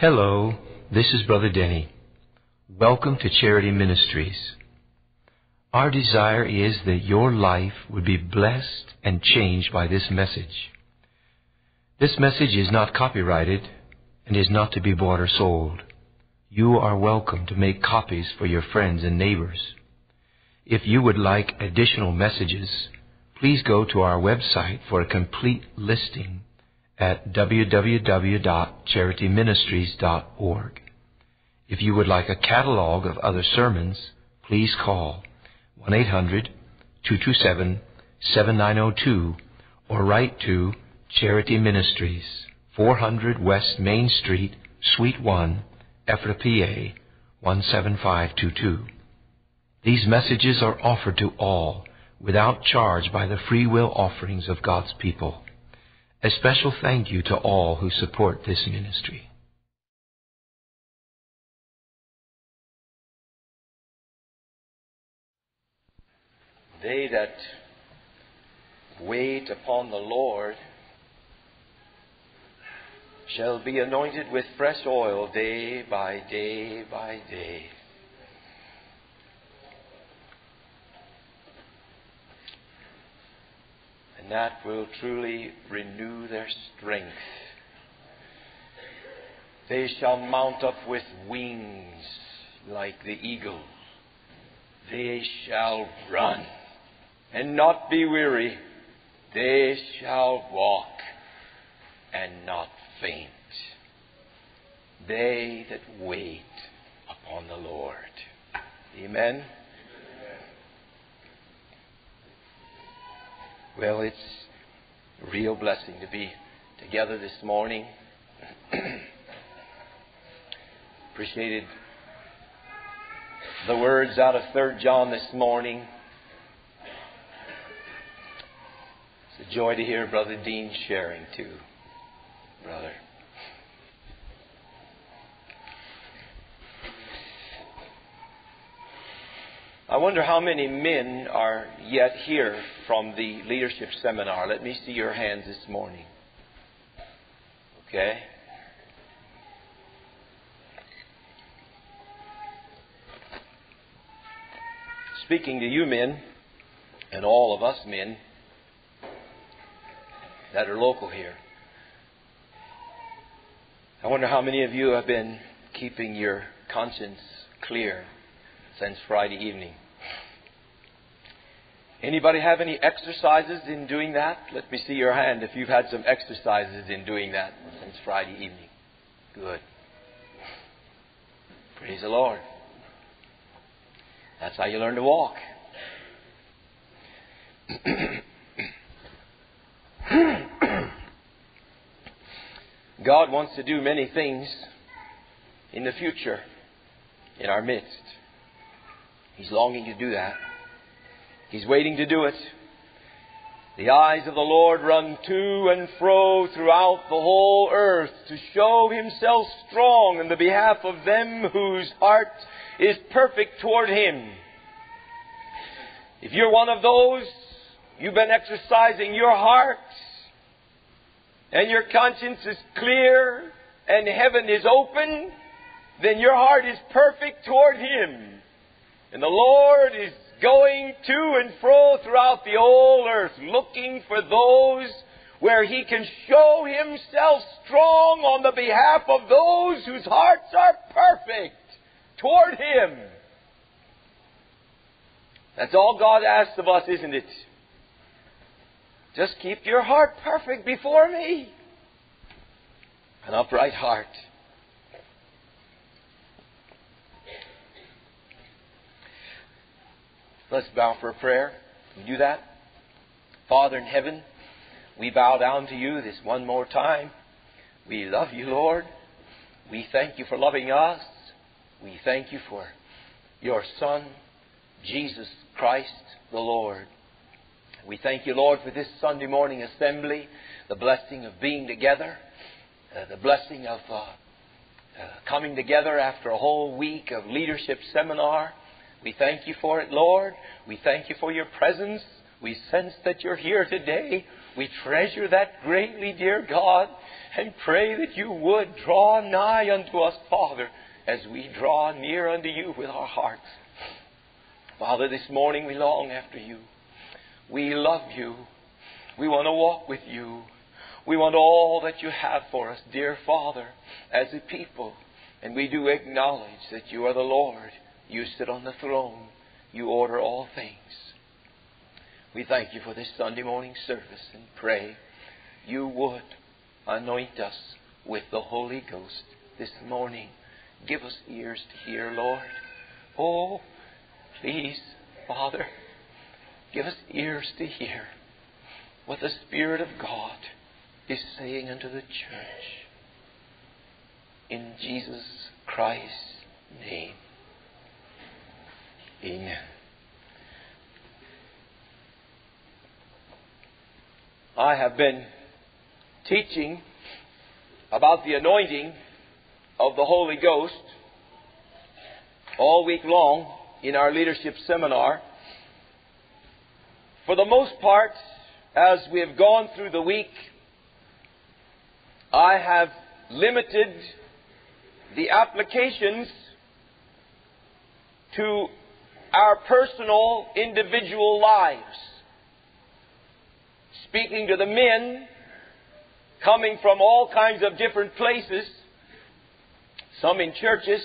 Hello, this is Brother Denny. Welcome to Charity Ministries. Our desire is that your life would be blessed and changed by this message. This message is not copyrighted and is not to be bought or sold. You are welcome to make copies for your friends and neighbors. If you would like additional messages, please go to our website for a complete listing at www.charityministries.org. If you would like a catalog of other sermons, please call 1-800-227-7902 or write to Charity Ministries, 400 West Main Street, Suite 1, Ephrata, PA, 17522. These messages are offered to all without charge by the free will offerings of God's people. A special thank you to all who support this ministry. They that wait upon the Lord shall be anointed with fresh oil day by day by day. And that will truly renew their strength. They shall mount up with wings like the eagle. They shall run and not be weary. They shall walk and not faint. They that wait upon the Lord. Amen. Well, it's a real blessing to be together this morning. Appreciated the words out of 3 John this morning. It's a joy to hear Brother Dean sharing too, brother. I wonder how many men are yet here from the leadership seminar. Let me see your hands this morning. Okay. Speaking to you men, and all of us men that are local here, I wonder how many of you have been keeping your conscience clear since Friday evening. Anybody have any exercises in doing that? Let me see your hand if you've had some exercises in doing that since Friday evening. Good. Praise the Lord. That's how you learn to walk. God wants to do many things in the future in our midst. He's longing to do that. He's waiting to do it. The eyes of the Lord run to and fro throughout the whole earth to show Himself strong in the behalf of them whose heart is perfect toward Him. If you're one of those, you've been exercising your heart and your conscience is clear and heaven is open, then your heart is perfect toward Him. And the Lord is going to and fro throughout the whole earth, looking for those where He can show Himself strong on the behalf of those whose hearts are perfect toward Him. That's all God asks of us, isn't it? Just keep your heart perfect before Me. An upright heart. Let's bow for a prayer. Can you do that? Father in heaven, we bow down to You this one more time. We love You, Lord. We thank You for loving us. We thank You for Your Son, Jesus Christ the Lord. We thank You, Lord, for this Sunday morning assembly, the blessing of being together, the blessing of coming together after a whole week of leadership seminar. We thank You for it, Lord. We thank You for Your presence. We sense that you're here today. We treasure that greatly, dear God, and pray that you would draw nigh unto us, Father, as we draw near unto you with our hearts. Father, this morning we long after you. We love you. We want to walk with you. We want all that you have for us, dear Father, as a people. And we do acknowledge that you are the Lord. You sit on the throne. You order all things. We thank you for this Sunday morning service and pray you would anoint us with the Holy Ghost this morning. Give us ears to hear, Lord. Oh, please, Father, give us ears to hear what the Spirit of God is saying unto the church. In Jesus Christ's name. Amen. I have been teaching about the anointing of the Holy Ghost all week long in our leadership seminar. For the most part, as we have gone through the week, I have limited the applications to our personal, individual lives. Speaking to the men coming from all kinds of different places, some in churches,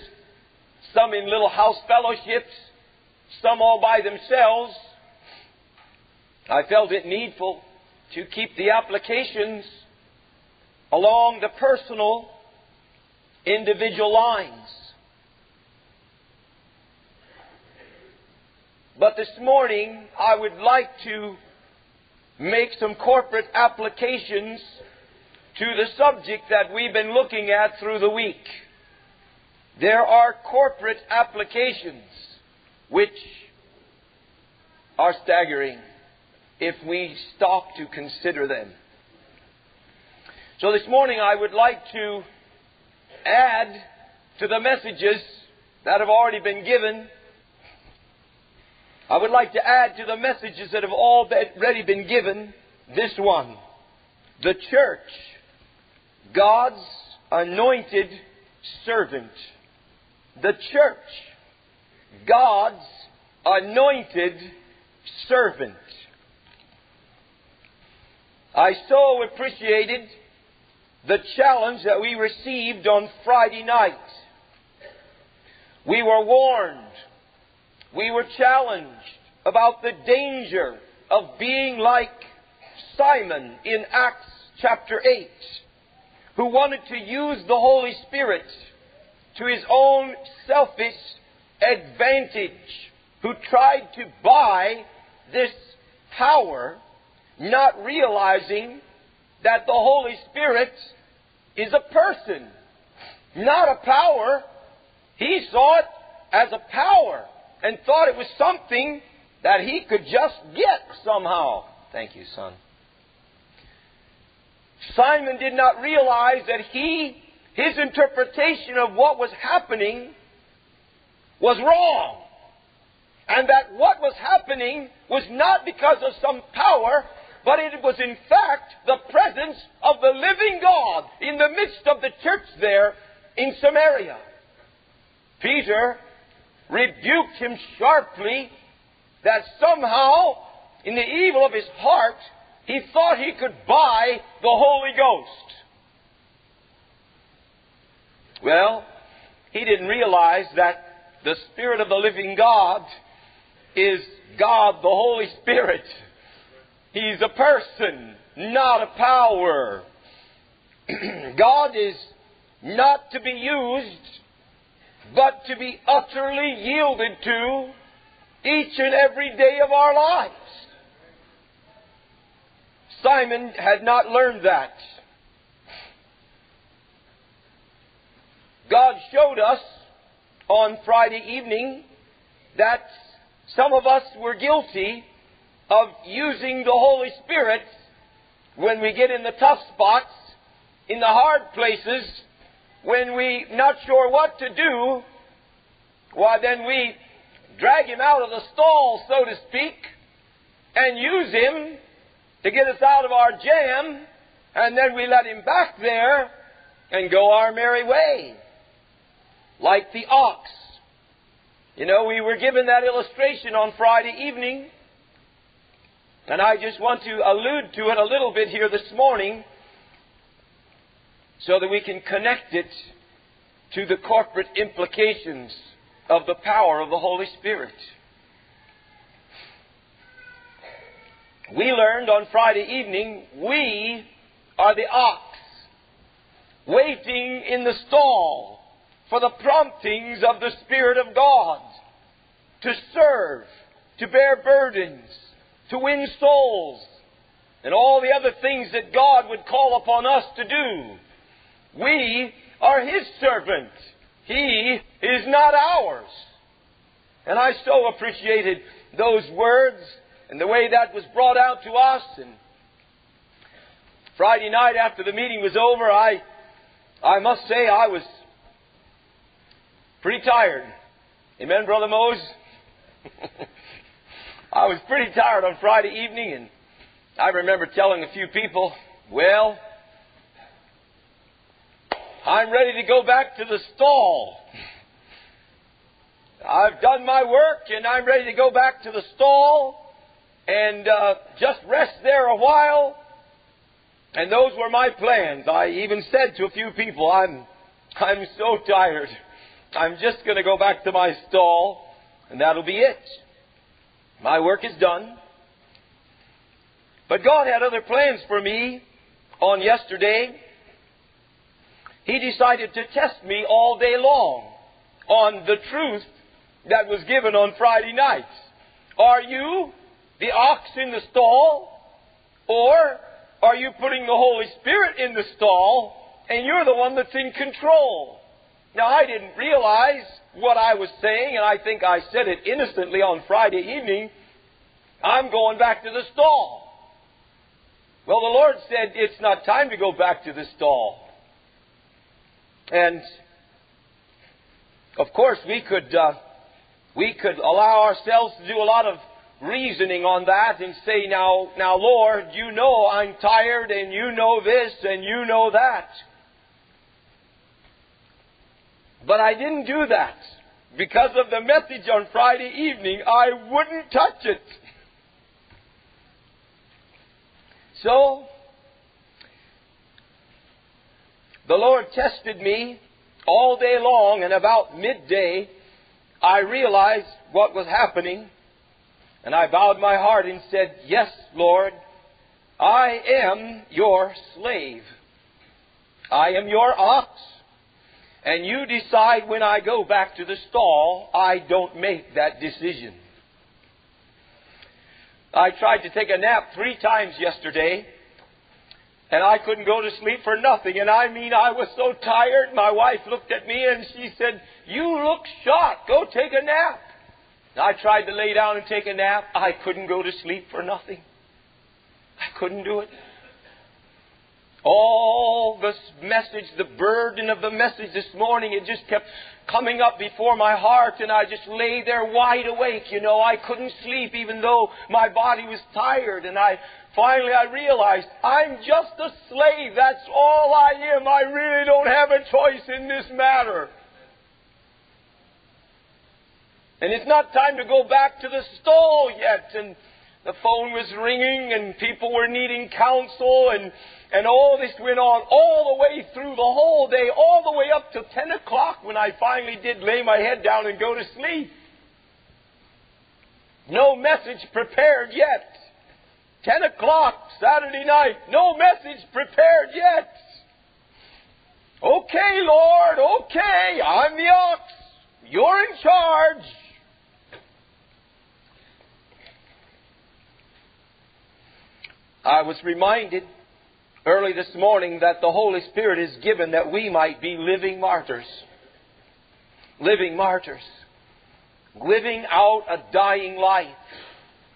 some in little house fellowships, some all by themselves, I felt it needful to keep the applications along the personal, individual lines. But this morning, I would like to make some corporate applications to the subject that we've been looking at through the week. There are corporate applications which are staggering if we stop to consider them. So this morning I would like to add to the messages that have already been given. I would like to add to the messages that have already been given this one. The church, God's anointed servant. The church, God's anointed servant. I so appreciated the challenge that we received on Friday night. We were warned. We were challenged about the danger of being like Simon in Acts chapter 8, who wanted to use the Holy Spirit to his own selfish advantage, who tried to buy this power, not realizing that the Holy Spirit is a person, not a power. He saw it as a power and thought it was something that he could just get somehow. Thank you, son. Simon did not realize that his interpretation of what was happening was wrong. And that what was happening was not because of some power, but it was in fact the presence of the living God in the midst of the church there in Samaria. Peter rebuked him sharply that somehow, in the evil of his heart, he thought he could buy the Holy Ghost. Well, he didn't realize that the Spirit of the living God is God, the Holy Spirit. He's a person, not a power. God is not to be used, but to be utterly yielded to each and every day of our lives. Simon had not learned that. God showed us on Friday evening that some of us were guilty of using the Holy Spirit when we get in the tough spots, in the hard places, when we're not sure what to do. Why, then we drag him out of the stall, so to speak, and use him to get us out of our jam, and then we let him back there and go our merry way, like the ox. You know, we were given that illustration on Friday evening, and I just want to allude to it a little bit here this morning so that we can connect it to the corporate implications of the power of the Holy Spirit. We learned on Friday evening, we are the ox, waiting in the stall for the promptings of the Spirit of God to serve, to bear burdens, to win souls, and all the other things that God would call upon us to do. We are His servant. He is not ours. And I so appreciated those words and the way that was brought out to us. And Friday night after the meeting was over, I must say I was pretty tired. Amen, Brother Mose? I was pretty tired on Friday evening, and I remember telling a few people, well, I'm ready to go back to the stall. I've done my work, and I'm ready to go back to the stall and just rest there a while. And those were my plans. I even said to a few people, I'm so tired. I'm just going to go back to my stall, and that'll be it. My work is done. But God had other plans for me on yesterday. He decided to test me all day long on the truth that was given on Friday night. Are you the ox in the stall? Or are you putting the Holy Spirit in the stall and you're the one that's in control? Now, I didn't realize what I was saying, and I think I said it innocently on Friday evening. I'm going back to the stall. Well, the Lord said, it's not time to go back to the stall. And, of course, we could allow ourselves to do a lot of reasoning on that and say, now, Lord, you know I'm tired, and you know this, and you know that. But I didn't do that. Because of the message on Friday evening, I wouldn't touch it. So, the Lord tested me all day long, and about midday, I realized what was happening, and I bowed my heart and said, yes, Lord, I am your slave. I am your ox. And you decide when I go back to the stall. I don't make that decision. I tried to take a nap 3 times yesterday, and I couldn't go to sleep for nothing. And I mean, I was so tired, my wife looked at me and she said, you look shot, go take a nap. And I tried to lay down and take a nap. I couldn't go to sleep for nothing. I couldn't do it. All this message, the burden of the message this morning, it just kept coming up before my heart, and I just lay there wide awake, you know. I couldn't sleep even though my body was tired, and I finally realized, I'm just a slave. That's all I am. I really don't have a choice in this matter. And it's not time to go back to the stall yet, and the phone was ringing, and people were needing counsel, and all this went on all the way through the whole day, all the way up to 10 o'clock when I finally did lay my head down and go to sleep. No message prepared yet. 10 o'clock, Saturday night, no message prepared yet. Okay, Lord, okay, I'm the ox. You're in charge. I was reminded early this morning that the Holy Spirit is given that we might be living martyrs. Living martyrs. Living out a dying life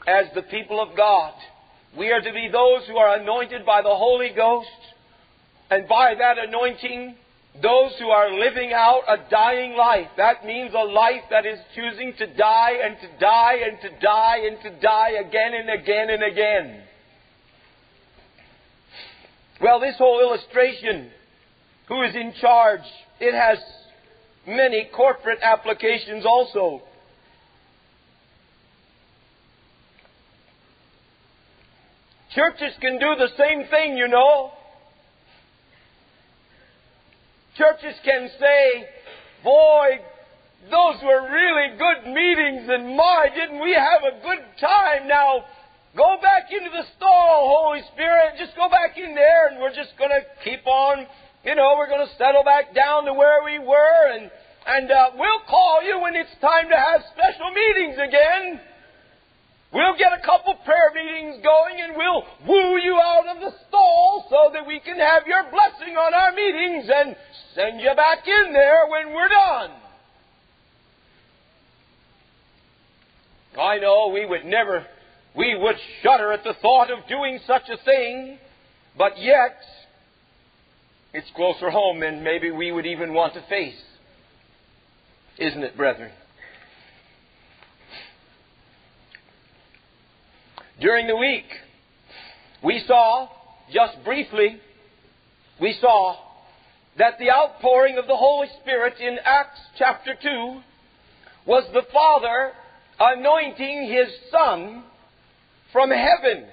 as the people of God. We are to be those who are anointed by the Holy Ghost, and by that anointing Those who are living out a dying life, that means a life that is choosing to die and to die and to die and to die again and again and again. Well, this whole illustration, who is in charge, it has many corporate applications also. Churches can do the same thing, you know. Churches can say, boy, those were really good meetings, and my, didn't we have a good time. Now, go back into the stall, Holy Spirit. Just go back in there, and we're just going to keep on, you know, we're going to settle back down to where we were, and we'll call you when it's time to have special meetings again. We'll get a couple prayer meetings going, and we'll woo you out of the stall so that we can have your blessing on our meetings and send you back in there when we're done. I know we would shudder at the thought of doing such a thing, but yet it's closer home than maybe we would even want to face. Isn't it, brethren? During the week, we saw that the outpouring of the Holy Spirit in Acts chapter 2 was the Father anointing His Son from heaven.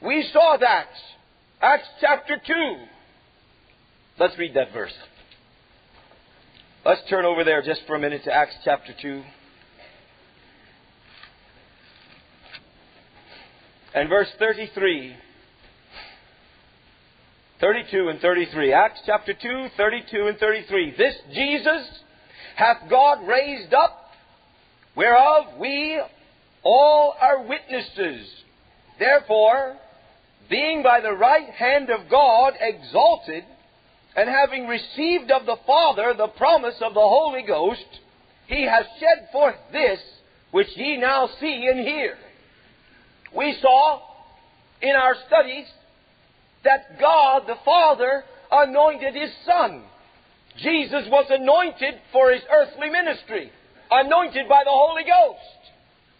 We saw that. Acts chapter 2. Let's read that verse. Let's turn over there just for a minute to Acts chapter 2. And verse 33, 32 and 33, Acts chapter 2, 32 and 33. This Jesus hath God raised up, whereof we all are witnesses. Therefore, being by the right hand of God exalted, and having received of the Father the promise of the Holy Ghost, He hath shed forth this which ye now see and hear. We saw in our studies that God the Father anointed His Son. Jesus was anointed for His earthly ministry, anointed by the Holy Ghost.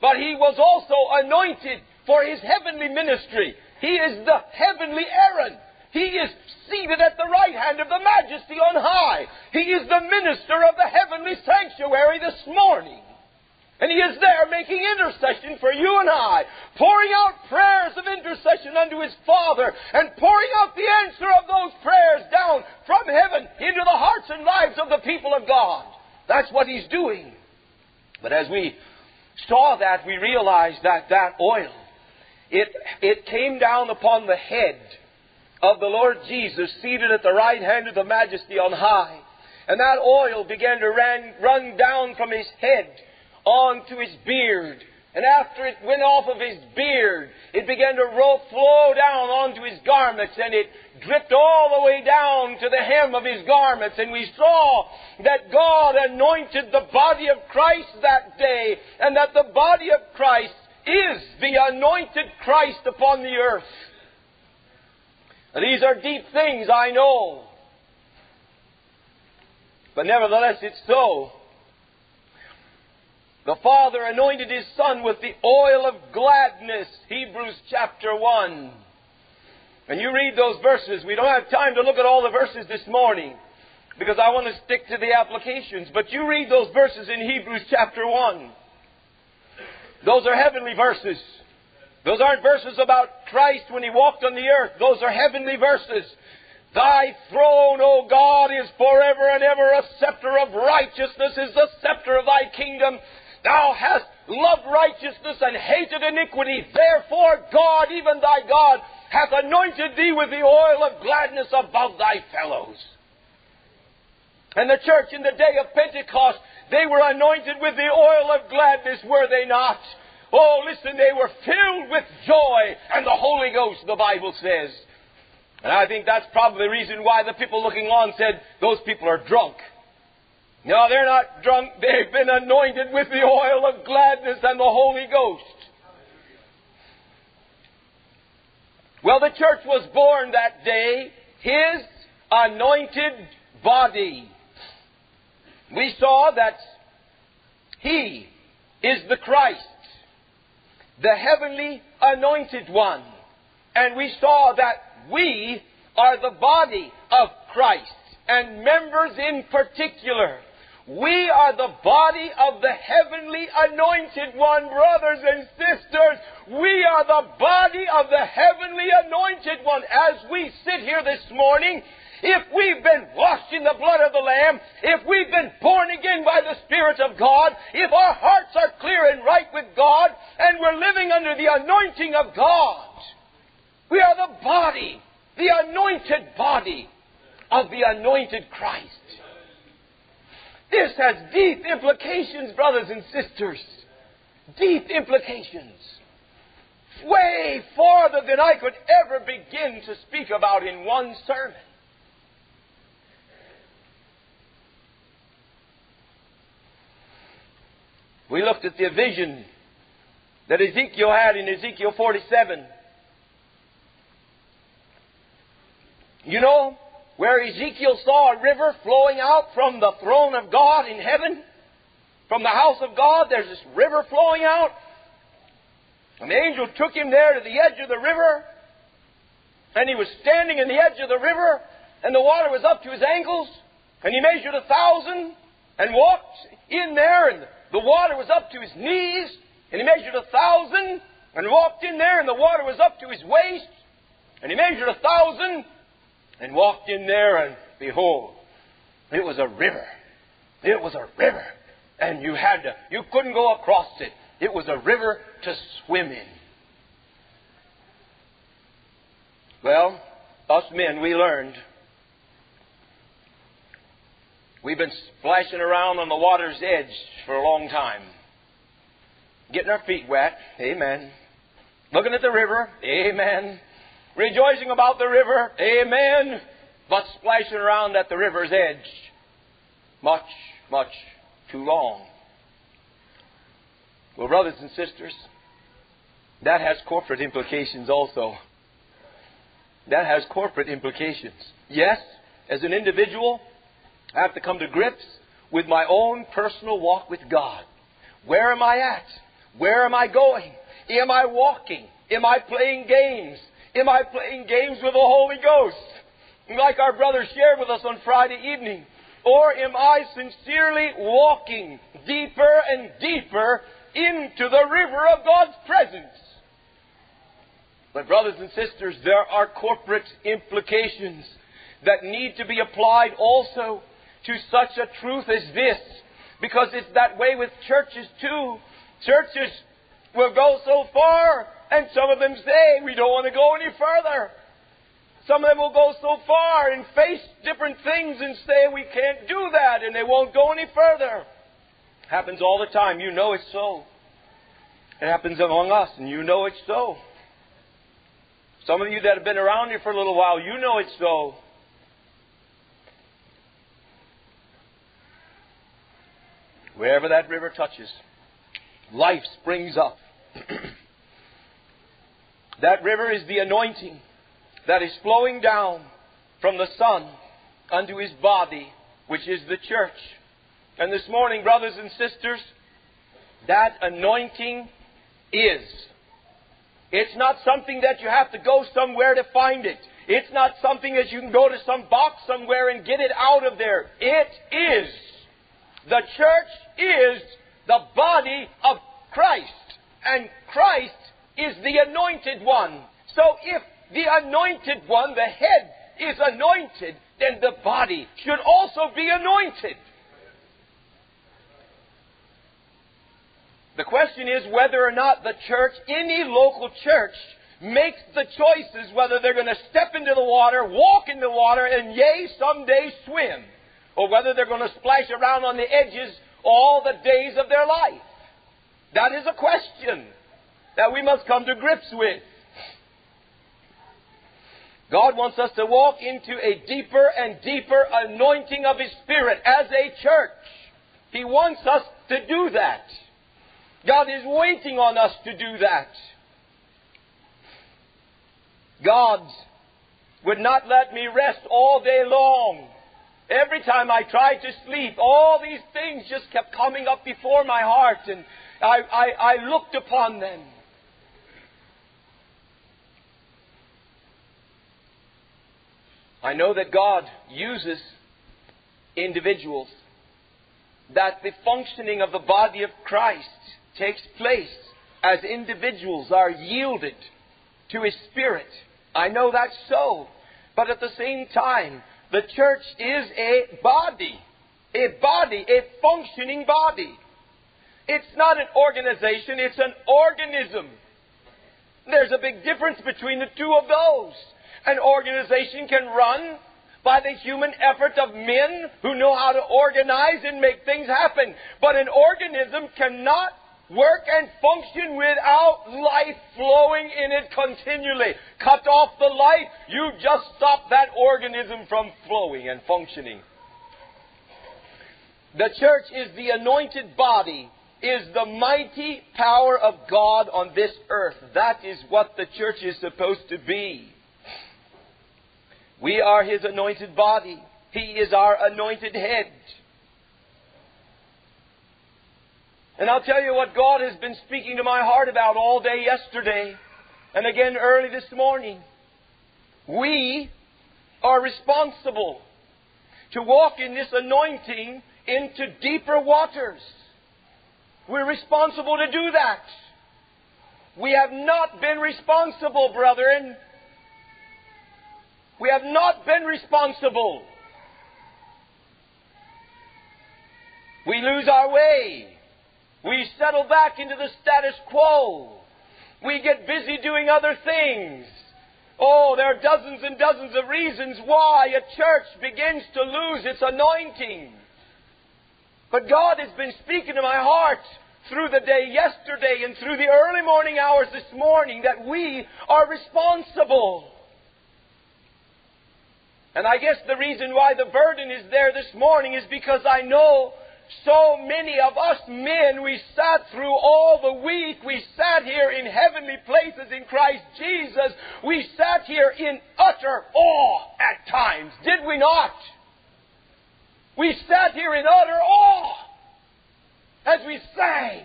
But He was also anointed for His heavenly ministry. He is the heavenly Aaron. He is seated at the right hand of the Majesty on high. He is the minister of the heavenly sanctuary this morning. And He is there making intercession for you and I, pouring out prayers of intercession unto His Father, and pouring out the answer of those prayers down from heaven into the hearts and lives of the people of God. That's what He's doing. But as we saw that, we realized that oil, it came down upon the head of the Lord Jesus, seated at the right hand of the Majesty on high. And that oil began to run down from His head on to His beard. And after it went off of His beard, it began to flow down onto His garments, and it dripped all the way down to the hem of His garments. And we saw that God anointed the body of Christ that day, and that the body of Christ is the anointed Christ upon the earth. Now, these are deep things, I know. But nevertheless, it's so. The Father anointed His Son with the oil of gladness, Hebrews chapter 1. And you read those verses. We don't have time to look at all the verses this morning, because I want to stick to the applications. But you read those verses in Hebrews chapter 1. Those are heavenly verses. Those aren't verses about Christ when He walked on the earth. Those are heavenly verses. Thy throne, O God, is forever and ever. A scepter of righteousness is the scepter of Thy kingdom. Thou hast loved righteousness and hated iniquity. Therefore, God, even thy God, hath anointed thee with the oil of gladness above thy fellows. And the church in the day of Pentecost, they were anointed with the oil of gladness, were they not? Oh, listen, they were filled with joy and the Holy Ghost, the Bible says. And I think that's probably the reason why the people looking on said, those people are drunk. No, they're not drunk. They've been anointed with the oil of gladness and the Holy Ghost. Well, the church was born that day, His anointed body. We saw that He is the Christ, the heavenly anointed one. And we saw that we are the body of Christ, and members in particular. We are the body of the heavenly anointed one, brothers and sisters. We are the body of the heavenly anointed one. As we sit here this morning, if we've been washed in the blood of the Lamb, if we've been born again by the Spirit of God, if our hearts are clear and right with God, and we're living under the anointing of God, we are the body, the anointed body of the anointed Christ. This has deep implications, brothers and sisters. Deep implications. Way farther than I could ever begin to speak about in one sermon. We looked at the vision that Ezekiel had in Ezekiel 47. You know, where Ezekiel saw a river flowing out from the throne of God in heaven, from the house of God, there's this river flowing out. And the angel took him there to the edge of the river, and he was standing in the edge of the river, and the water was up to his ankles, and he measured 1,000 and walked in there, and the water was up to his knees, and he measured 1,000 and walked in there, and the water was up to his waist, and he measured 1,000 and walked in there, and behold, it was a river. It was a river. And you couldn't go across it. It was a river to swim in. Well, us men, we learned. We've been splashing around on the water's edge for a long time. Getting our feet wet. Amen. Looking at the river. Amen. Rejoicing about the river, amen, but splashing around at the river's edge much, much too long. Well, brothers and sisters, that has corporate implications also. That has corporate implications. Yes, as an individual, I have to come to grips with my own personal walk with God. Where am I at? Where am I going? Am I walking? Am I playing games? Am I playing games with the Holy Ghost, like our brother shared with us on Friday evening? Or am I sincerely walking deeper and deeper into the river of God's presence? But brothers and sisters, there are corporate implications that need to be applied also to such a truth as this, because it's that way with churches too. Churches will go so far, and some of them say, we don't want to go any further. Some of them will go so far and face different things and say, we can't do that, and they won't go any further. It happens all the time. You know it's so. It happens among us, and you know it's so. Some of you that have been around here for a little while, you know it's so. Wherever that river touches, life springs up. That river is the anointing that is flowing down from the Son unto His body, which is the church. And this morning, brothers and sisters, that anointing is. It's not something that you have to go somewhere to find it. It's not something that you can go to some box somewhere and get it out of there. It is. The church is the body of Christ, and Christ is the anointed one. So if the anointed one, the head, is anointed, then the body should also be anointed. The question is whether or not the church, any local church, makes the choices whether they're going to step into the water, walk in the water, and yea, someday swim, or whether they're going to splash around on the edges all the days of their life. That is a question that we must come to grips with. God wants us to walk into a deeper and deeper anointing of His Spirit as a church. He wants us to do that. God is waiting on us to do that. God would not let me rest all day long Every time I tried to sleep, all these things just kept coming up before my heart, and I looked upon them. I know that God uses individuals, that the functioning of the body of Christ takes place as individuals are yielded to His Spirit. I know that's so. But at the same time, the church is a functioning body. It's not an organization, it's an organism. There's a big difference between the two of those. An organization can run by the human effort of men who know how to organize and make things happen. But an organism cannot work and function without life flowing in it continually. Cut off the life, you just stop that organism from flowing and functioning. The church is the anointed body, is the mighty power of God on this earth. That is what the church is supposed to be. We are His anointed body. He is our anointed head. And I'll tell you what God has been speaking to my heart about all day yesterday and again early this morning. We are responsible to walk in this anointing into deeper waters. We're responsible to do that. We have not been responsible, brethren. We have not been responsible. We lose our way. We settle back into the status quo. We get busy doing other things. Oh, there are dozens and dozens of reasons why a church begins to lose its anointing. But God has been speaking to my heart through the day yesterday and through the early morning hours this morning that we are responsible. And I guess the reason why the burden is there this morning is because I know so many of us men, we sat through all the week. We sat here in heavenly places in Christ Jesus. We sat here in utter awe at times, did we not? We sat here in utter awe as we sang.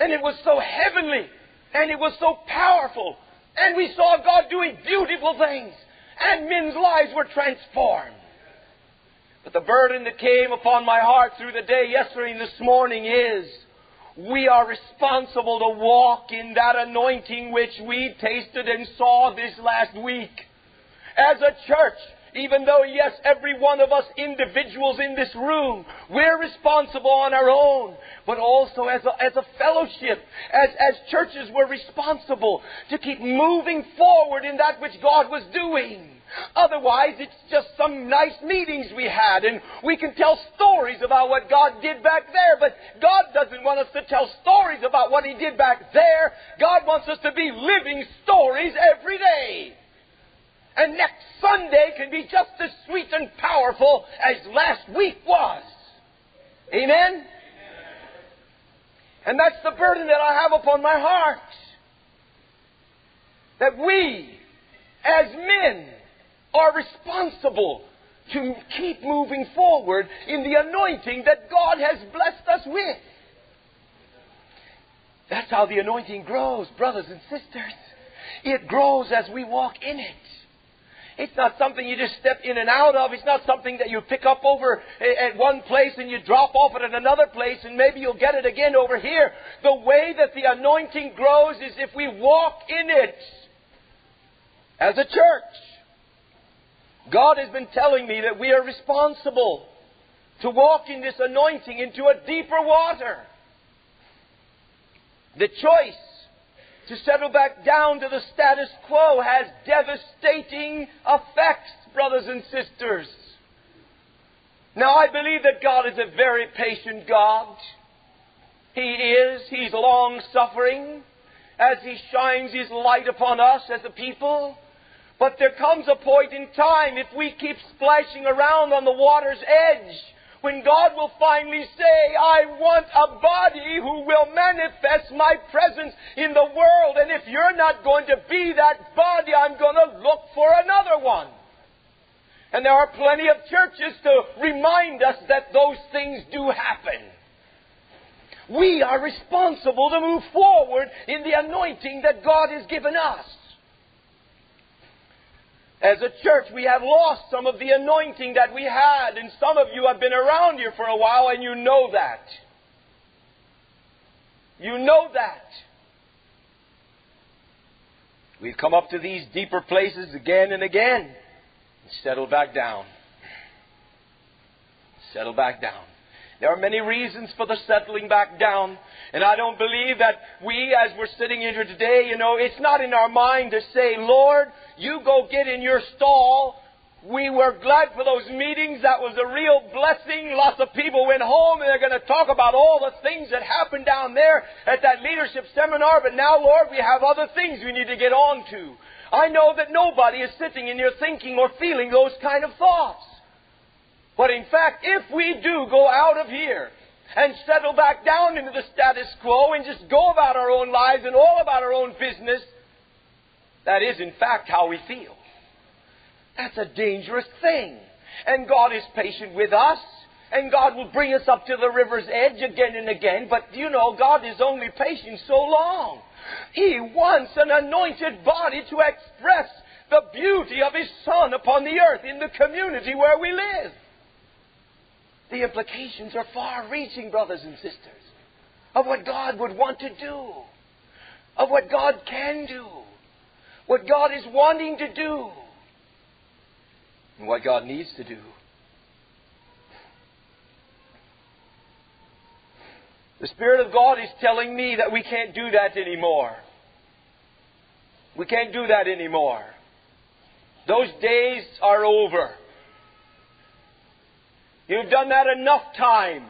And it was so heavenly, and it was so powerful. And we saw God doing beautiful things, and men's lives were transformed. But the burden that came upon my heart through the day yesterday and this morning is we are responsible to walk in that anointing which we tasted and saw this last week. As a church, even though, yes, every one of us individuals in this room, we're responsible on our own. But also as a fellowship, as churches, we're responsible to keep moving forward in that which God was doing. Otherwise, it's just some nice meetings we had, and we can tell stories about what God did back there, but God doesn't want us to tell stories about what He did back there. God wants us to be living stories every day. And next Sunday can be just as sweet and powerful as last week was. Amen? And that's the burden that I have upon my heart. That we, as men, are responsible to keep moving forward in the anointing that God has blessed us with. That's how the anointing grows, brothers and sisters. It grows as we walk in it. It's not something you just step in and out of. It's not something that you pick up over at one place and you drop off it at another place and maybe you'll get it again over here. The way that the anointing grows is if we walk in it as a church. God has been telling me that we are responsible to walk in this anointing into a deeper water. The choice to settle back down to the status quo has devastating effects, brothers and sisters. Now, I believe that God is a very patient God. He is. He's long-suffering as He shines His light upon us as a people. But there comes a point in time, if we keep splashing around on the water's edge, when God will finally say, I want a body who will manifest My presence in the world. And if you're not going to be that body, I'm going to look for another one. And there are plenty of churches to remind us that those things do happen. We are responsible to move forward in the anointing that God has given us. As a church, we have lost some of the anointing that we had, and some of you have been around here for a while and you know that. You know that. We've come up to these deeper places again and again and settled back down. Settle back down. There are many reasons for the settling back down. And I don't believe that we, as we're sitting here today, it's not in our mind to say, Lord, you go get in your stall. We were glad for those meetings. That was a real blessing. Lots of people went home and they're going to talk about all the things that happened down there at that leadership seminar. But now, Lord, we have other things we need to get on to. I know that nobody is sitting in here thinking or feeling those kind of thoughts. But in fact, if we do go out of here and settle back down into the status quo and just go about our own lives and all about our own business, that is in fact how we feel. That's a dangerous thing. And God is patient with us. And God will bring us up to the river's edge again and again. But God is only patient so long. He wants an anointed body to express the beauty of His Son upon the earth in the community where we live. The implications are far-reaching, brothers and sisters, of what God would want to do, of what God can do, what God is wanting to do, and what God needs to do. The Spirit of God is telling me that we can't do that anymore. We can't do that anymore. Those days are over. You've done that enough times.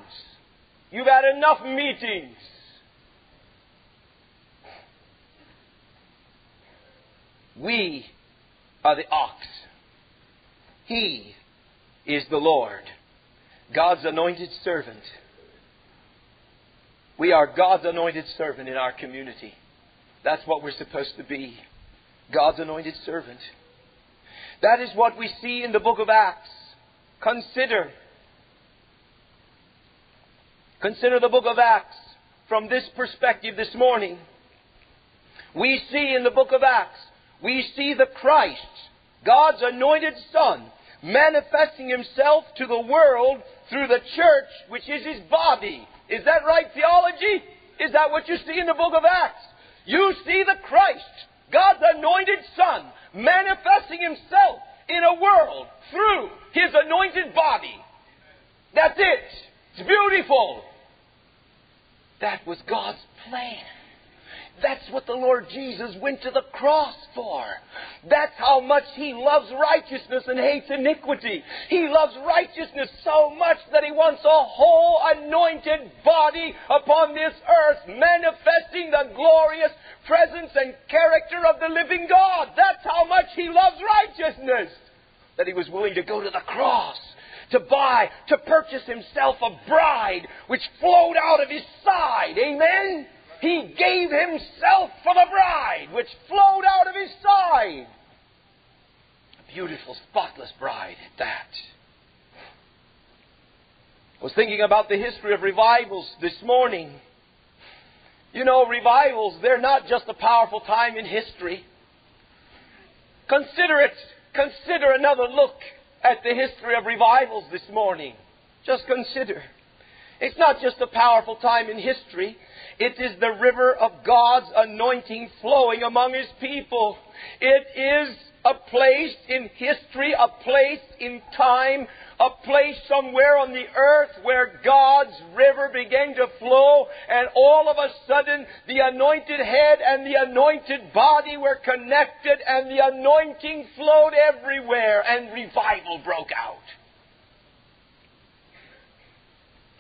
You've had enough meetings. We are the ox. He is the Lord, God's anointed servant. We are God's anointed servant in our community. That's what we're supposed to be. God's anointed servant. That is what we see in the book of Acts. Consider the book of Acts from this perspective this morning. We see in the book of Acts, we see the Christ, God's anointed Son, manifesting Himself to the world through the church, which is His body. Is that right theology? Is that what you see in the book of Acts? You see the Christ, God's anointed Son, manifesting Himself in a world through His anointed body. That's it. It's beautiful. That was God's plan. That's what the Lord Jesus went to the cross for. That's how much He loves righteousness and hates iniquity. He loves righteousness so much that He wants a whole anointed body upon this earth manifesting the glorious presence and character of the living God. That's how much He loves righteousness. That He was willing to go to the cross to purchase Himself a bride which flowed out of His side. Amen? He gave Himself for the bride which flowed out of His side. A beautiful, spotless bride at that. I was thinking about the history of revivals this morning. Revivals, they're not just a powerful time in history. Consider it. Consider another look at the history of revivals this morning. Just consider. It's not just a powerful time in history. It is the river of God's anointing flowing among His people. It is a place in history, a place in time, a place somewhere on the earth where God's river began to flow, and all of a sudden the anointed head and the anointed body were connected, and the anointing flowed everywhere, and revival broke out.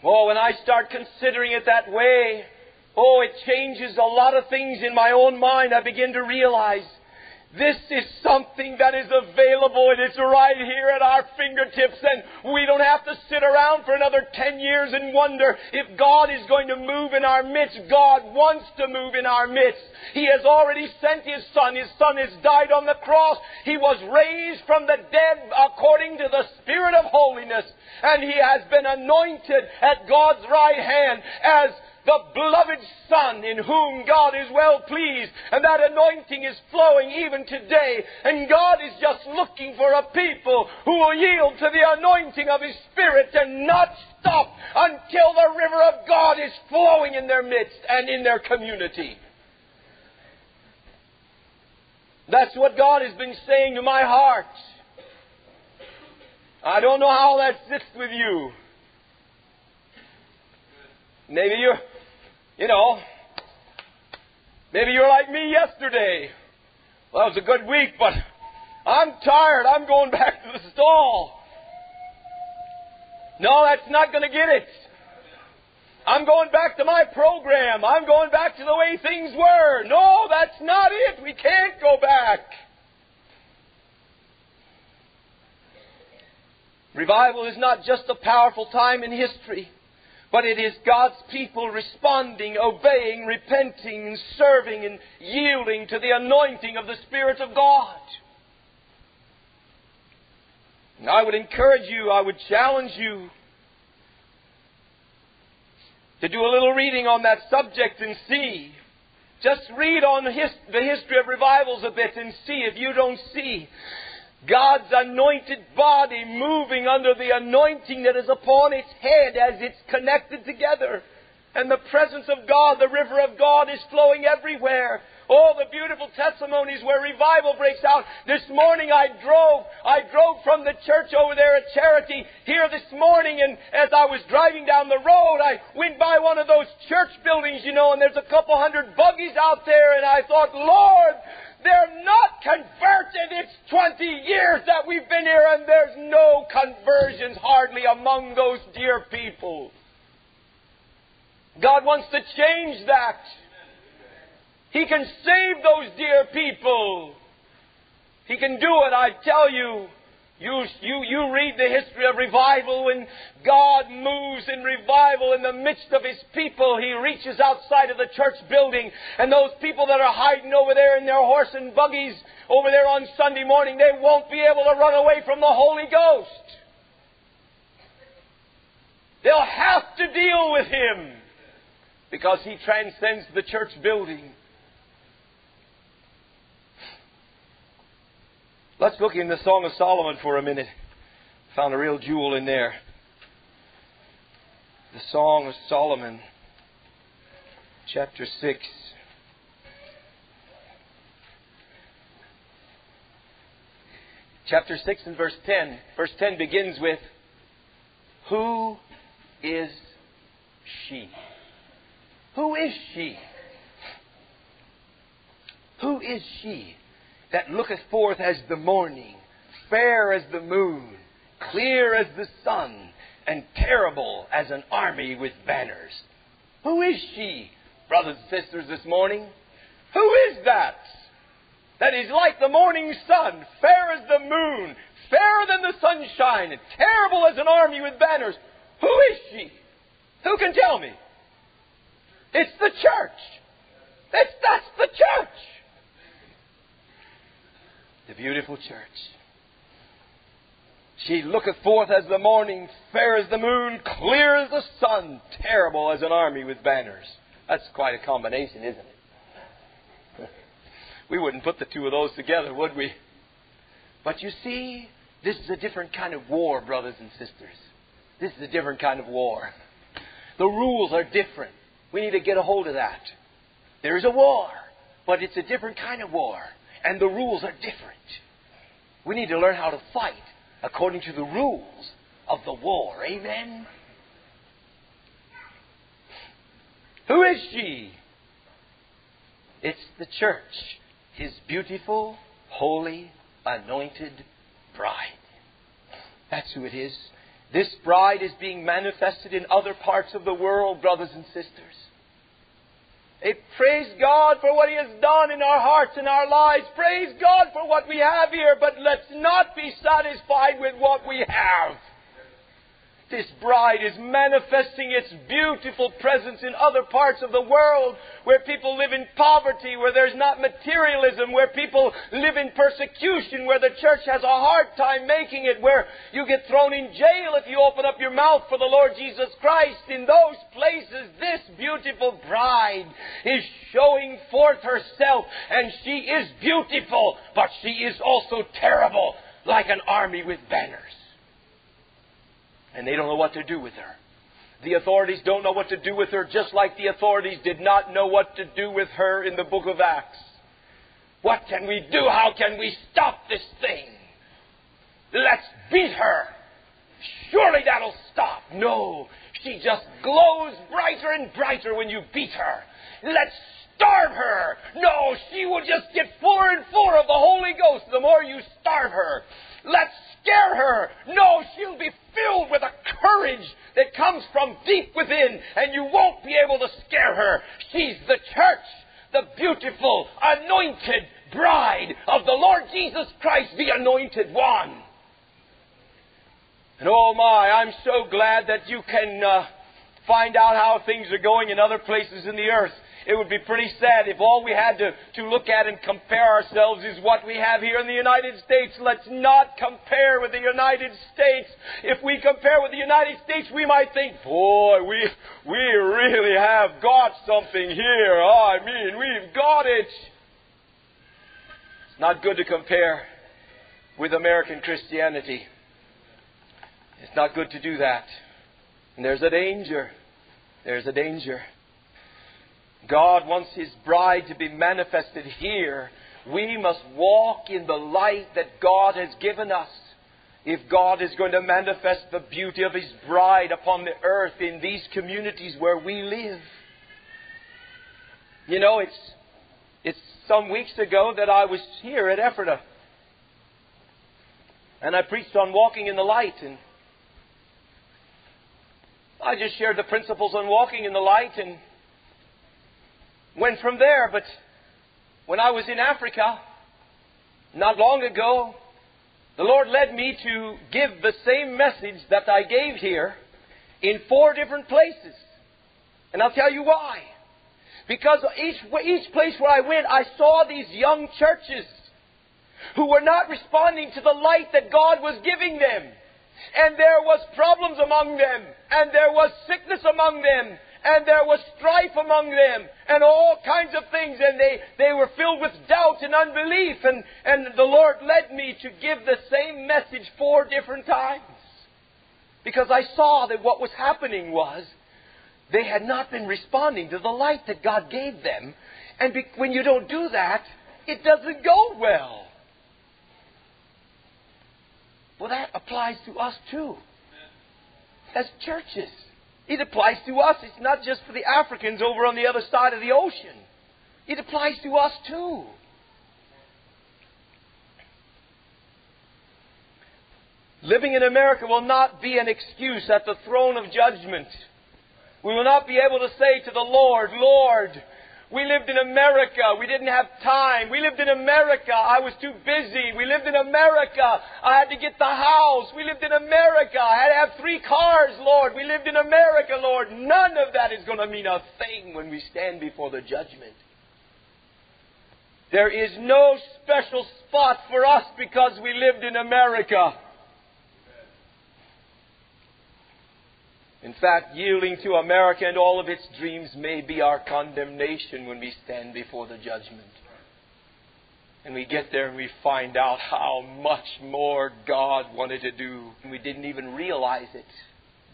Oh, when I start considering it that way, it changes a lot of things in my own mind. I begin to realize This is something that is available, and it's right here at our fingertips, and we don't have to sit around for another 10 years and wonder if God is going to move in our midst. God wants to move in our midst. He has already sent His Son. His Son has died on the cross. He was raised from the dead according to the Spirit of holiness, and He has been anointed at God's right hand as the beloved Son in whom God is well pleased. And that anointing is flowing even today. And God is just looking for a people who will yield to the anointing of His Spirit and not stop until the river of God is flowing in their midst and in their community. That's what God has been saying to my heart. I don't know how that sits with you. Maybe you're, maybe you're like me yesterday. Well, it was a good week, but I'm tired. I'm going back to the stall. No, that's not going to get it. I'm going back to my program. I'm going back to the way things were. No, that's not it. We can't go back. Revival is not just a powerful time in history, but it is God's people responding, obeying, repenting, serving, and yielding to the anointing of the Spirit of God. And I would encourage you, I would challenge you to do a little reading on that subject and see. Just read on the history of revivals a bit and see if you don't see God's anointed body moving under the anointing that is upon its head as it's connected together. And the presence of God, the river of God, is flowing everywhere. Oh, the beautiful testimonies where revival breaks out. This morning I drove from the church over there at Charity here this morning, and as I was driving down the road, I went by one of those church buildings, and there's a couple hundred buggies out there, and I thought, Lord, they're not converted. It's 20 years that we've been here, and there's no conversions hardly among those dear people. God wants to change that. He can save those dear people. He can do it, I tell you. You read the history of revival. When God moves in revival in the midst of His people, He reaches outside of the church building. And those people that are hiding over there in their horse and buggies over there on Sunday morning, they won't be able to run away from the Holy Ghost. They'll have to deal with Him, because He transcends the church building. Let's look in the Song of Solomon for a minute. Found a real jewel in there. The Song of Solomon, chapter 6. Chapter 6 and verse 10. Verse 10 begins with, "Who is she?" Who is she? Who is she that looketh forth as the morning, fair as the moon, clear as the sun, and terrible as an army with banners? Who is she, brothers and sisters, this morning? Who is that? That is like the morning sun, fair as the moon, fairer than the sunshine, and terrible as an army with banners. Who is she? Who can tell me? It's the church. That's the church. The beautiful church. She looketh forth as the morning, fair as the moon, clear as the sun, terrible as an army with banners. That's quite a combination, isn't it? We wouldn't put the two of those together, would we? But you see, this is a different kind of war, brothers and sisters. This is a different kind of war. The rules are different. We need to get a hold of that. There is a war, but it's a different kind of war. And the rules are different. We need to learn how to fight according to the rules of the war. Amen? Who is she? It's the church, His beautiful, holy, anointed bride. That's who it is. This bride is being manifested in other parts of the world, brothers and sisters. Praise God for what He has done in our hearts and our lives. Praise God for what we have here, but let's not be satisfied with what we have. This bride is manifesting its beautiful presence in other parts of the world where people live in poverty, where there's not materialism, where people live in persecution, where the church has a hard time making it, where you get thrown in jail if you open up your mouth for the Lord Jesus Christ. In those places, this beautiful bride is showing forth herself, and she is beautiful, but she is also terrible, like an army with banners. And they don't know what to do with her. The authorities don't know what to do with her, just like the authorities did not know what to do with her in the book of Acts. What can we do? How can we stop this thing? Let's beat her. Surely that'll stop. No, she just glows brighter and brighter when you beat her. Let's starve her. No, she will just get fuller and fuller of the Holy Ghost the more you starve her. Let's scare her. No, she'll be filled with a courage that comes from deep within, and you won't be able to scare her. She's the church, the beautiful, anointed bride of the Lord Jesus Christ, the Anointed One. And oh my, I'm so glad that you can find out how things are going in other places in the earth. It would be pretty sad if all we had to look at and compare ourselves is what we have here in the United States. Let's not compare with the United States. If we compare with the United States, we might think, boy, we really have got something here. Oh, I mean, we've got it. It's not good to compare with American Christianity. It's not good to do that. And there's a danger. There's a danger. God wants His bride to be manifested here. We must walk in the light that God has given us. If God is going to manifest the beauty of His bride upon the earth in these communities where we live. You know, it's some weeks ago that I was here at Ephrata. And I preached on walking in the light. And I just shared the principles on walking in the light and went from there. But when I was in Africa not long ago, the Lord led me to give the same message that I gave here in 4 different places. And I'll tell you why. Because each place where I went, I saw these young churches who were not responding to the light that God was giving them. And there was problems among them. And there was sickness among them. And there was strife among them, and all kinds of things, and they were filled with doubt and unbelief, and the Lord led me to give the same message 4 different times. Because I saw that what was happening was, they had not been responding to the light that God gave them, and when you don't do that, it doesn't go well. Well, that applies to us too, as churches. It applies to us. It's not just for the Africans over on the other side of the ocean. It applies to us too. Living in America will not be an excuse at the throne of judgment. We will not be able to say to the Lord, Lord, we lived in America. We didn't have time. We lived in America. I was too busy. We lived in America. I had to get the house. We lived in America. I had to have 3 cars, Lord. We lived in America, Lord. None of that is going to mean a thing when we stand before the judgment. There is no special spot for us because we lived in America. In fact, yielding to America and all of its dreams may be our condemnation when we stand before the judgment. And we get there and we find out how much more God wanted to do. And we didn't even realize it,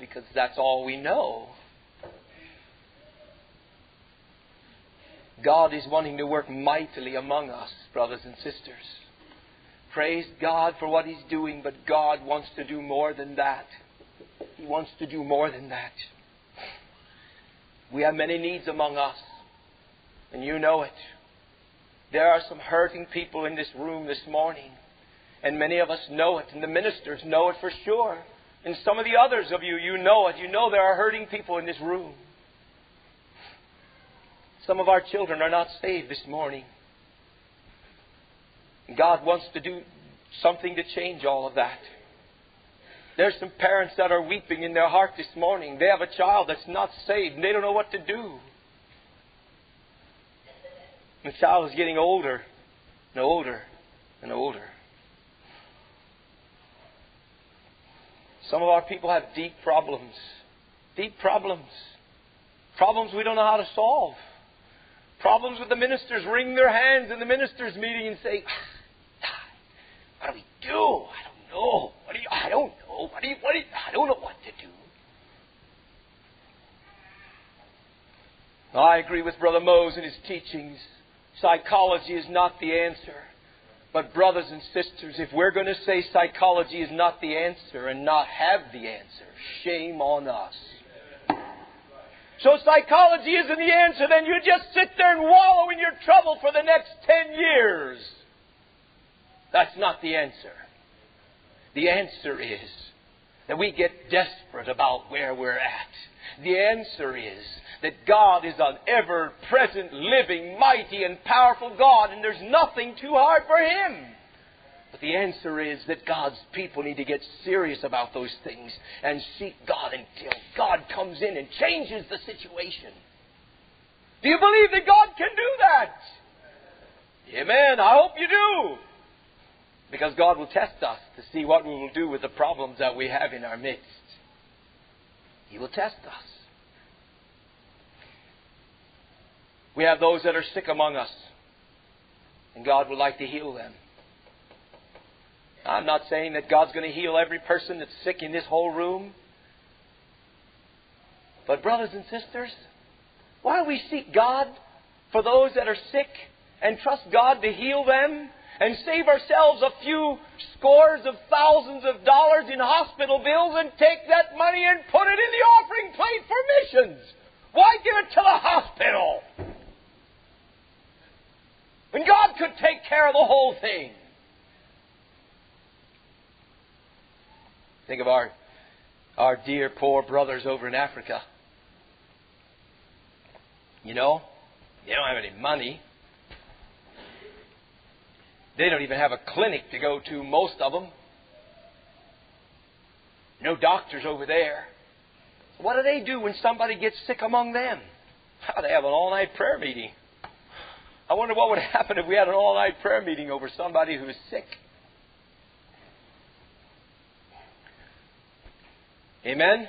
because that's all we know. God is wanting to work mightily among us, brothers and sisters. Praise God for what He's doing, but God wants to do more than that. He wants to do more than that. We have many needs among us, and you know it. There are some hurting people in this room this morning, and many of us know it, and the ministers know it for sure. And some of the others of you, you know it. You know there are hurting people in this room. Some of our children are not saved this morning. God wants to do something to change all of that. There's some parents that are weeping in their heart this morning. They have a child that's not saved and they don't know what to do. The child is getting older and older and older. Some of our people have deep problems. Deep problems. Problems we don't know how to solve. Problems with the ministers wringing their hands in the ministers' meeting and saying, "What do we do? I don't know. I don't know what to do." I agree with Brother Mose and his teachings. Psychology is not the answer. But brothers and sisters, if we're going to say psychology is not the answer and not have the answer, shame on us. So psychology isn't the answer, then you just sit there and wallow in your trouble for the next 10 years. That's not the answer. The answer is that we get desperate about where we're at. The answer is that God is an ever-present, living, mighty and powerful God, and there's nothing too hard for Him. But the answer is that God's people need to get serious about those things and seek God until God comes in and changes the situation. Do you believe that God can do that? Amen. I hope you do. Because God will test us to see what we will do with the problems that we have in our midst. He will test us. We have those that are sick among us, and God would like to heal them. I'm not saying that God's going to heal every person that's sick in this whole room. But brothers and sisters, why do we seek God for those that are sick and trust God to heal them and save ourselves a few scores of thousands of dollars in hospital bills and take that money and put it in the offering plate for missions? Why give it to the hospital? When God could take care of the whole thing. Think of our dear poor brothers over in Africa. You know, they don't have any money. They don't even have a clinic to go to, most of them. No doctors over there. What do they do when somebody gets sick among them? They have an all-night prayer meeting. I wonder what would happen if we had an all-night prayer meeting over somebody who is sick. Amen?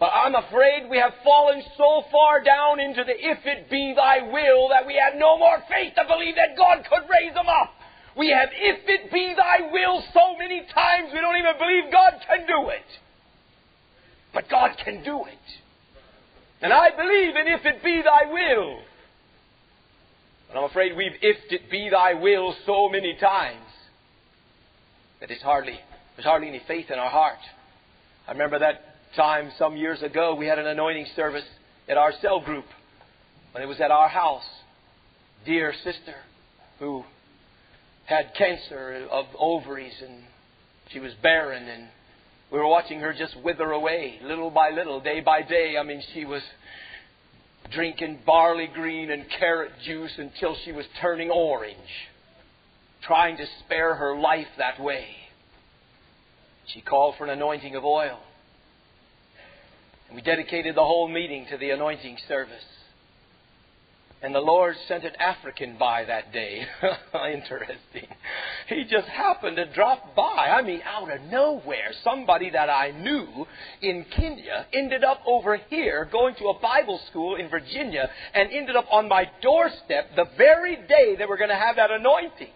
But I'm afraid we have fallen so far down into the "if it be thy will" that we have no more faith to believe that God could raise them up. We have "if it be thy will" so many times we don't even believe God can do it. But God can do it. And I believe in "if it be thy will." But I'm afraid we've "if it be thy will" so many times that there's hardly any faith in our heart. I remember that time some years ago we had an anointing service at our cell group, when it was at our house. Dear sister who had cancer of ovaries and she was barren, and we were watching her just wither away little by little, day by day. I mean, she was drinking barley green and carrot juice until she was turning orange, trying to spare her life that way. She called for an anointing of oil. And we dedicated the whole meeting to the anointing service. And the Lord sent an African by that day. Interesting. He just happened to drop by. I mean, out of nowhere, somebody that I knew in Kenya ended up over here going to a Bible school in Virginia and ended up on my doorstep the very day they were going to have that anointing.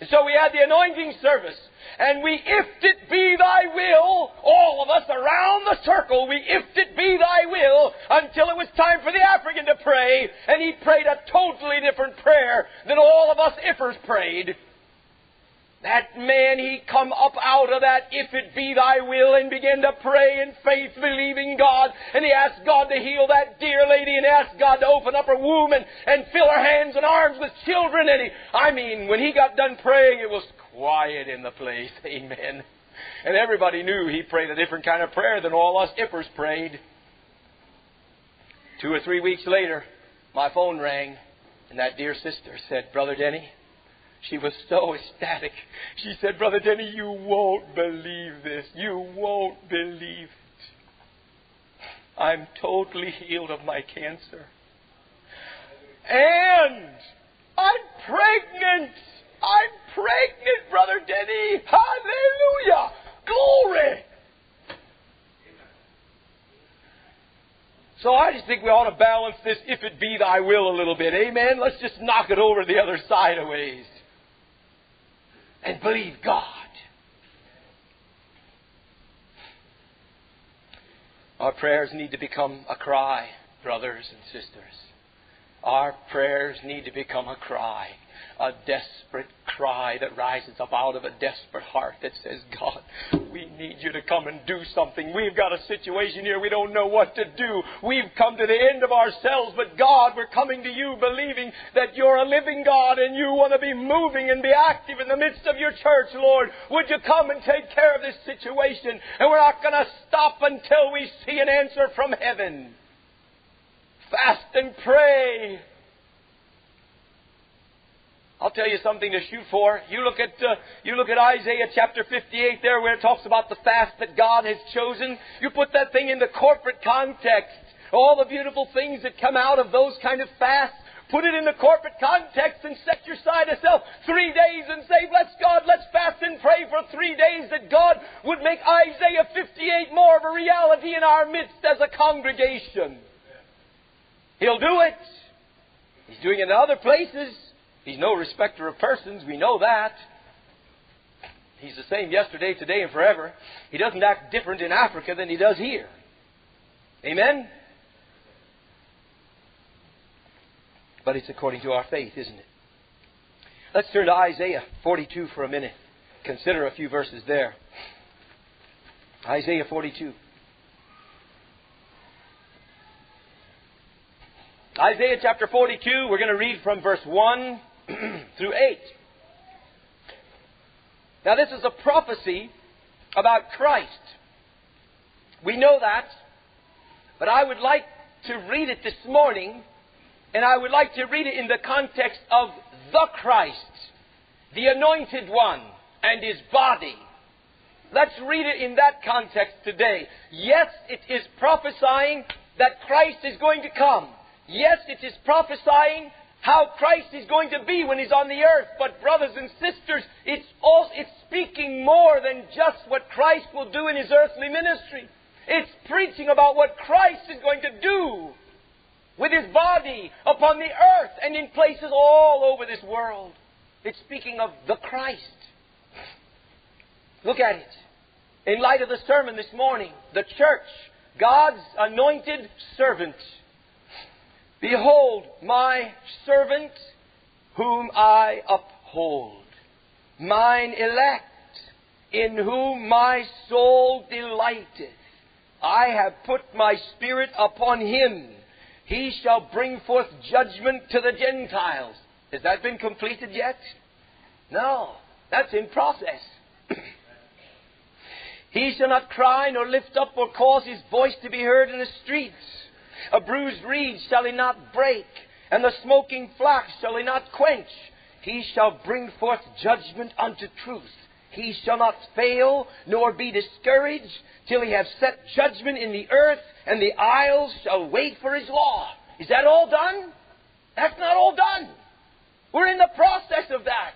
And so we had the anointing service, and we "if it be thy will," all of us around the circle, we "if it be thy will," until it was time for the African to pray, and he prayed a totally different prayer than all of us "ifers" prayed. That man, he come up out of that "if it be thy will" and began to pray in faith, believing God. And he asked God to heal that dear lady, and asked God to open up her womb and fill her hands and arms with children. And when he got done praying, it was quiet in the place. Amen. And everybody knew he prayed a different kind of prayer than all us "ifers" prayed. 2 or 3 weeks later, my phone rang, and that dear sister said, "Brother Denny," she was so ecstatic. She said, "Brother Denny, you won't believe this. You won't believe it. I'm totally healed of my cancer. And I'm pregnant. I'm pregnant, Brother Denny. Hallelujah. Glory." So I just think we ought to balance this "if it be thy will" a little bit. Amen? Let's just knock it over the other side a ways. And believe God. Our prayers need to become a cry, brothers and sisters. Our prayers need to become a cry. A desperate cry that rises up out of a desperate heart that says, "God, we need you to come and do something. We've got a situation here. We don't know what to do. We've come to the end of ourselves. But God, we're coming to you believing that you're a living God and you want to be moving and be active in the midst of your church, Lord. Would you come and take care of this situation? And we're not going to stop until we see an answer from heaven." Fast and pray. I'll tell you something to shoot for. You look at Isaiah chapter 58 there where it talks about the fast that God has chosen. You put that thing in the corporate context. All the beautiful things that come out of those kind of fasts. Put it in the corporate context and set your side yourself 3 days and say, let's fast and pray for 3 days that God would make Isaiah 58 more of a reality in our midst as a congregation. He'll do it. He's doing it in other places. He's no respecter of persons. We know that. He's the same yesterday, today, and forever. He doesn't act different in Africa than he does here. Amen? But it's according to our faith, isn't it? Let's turn to Isaiah 42 for a minute. Consider a few verses there. Isaiah 42. Isaiah chapter 42, we're going to read from verse 1 through 8. Now this is a prophecy about Christ. We know that, but I would like to read it this morning, and I would like to read it in the context of the Christ, the Anointed One, and His body. Let's read it in that context today. Yes, it is prophesying that Christ is going to come. Yes, it is prophesying how Christ is going to be when He's on the earth. But brothers and sisters, it's speaking more than just what Christ will do in His earthly ministry. It's preaching about what Christ is going to do with His body upon the earth and in places all over this world. It's speaking of the Christ. Look at it. In light of the sermon this morning, the church, God's anointed servant. Behold, my servant, whom I uphold, mine elect, in whom my soul delighteth. I have put my spirit upon him. He shall bring forth judgment to the Gentiles. Has that been completed yet? No, that's in process. He shall not cry, nor lift up, or cause his voice to be heard in the streets. A bruised reed shall he not break, and the smoking flax shall he not quench. He shall bring forth judgment unto truth. He shall not fail, nor be discouraged, till he have set judgment in the earth, and the isles shall wait for his law. Is that all done? That's not all done. We're in the process of that.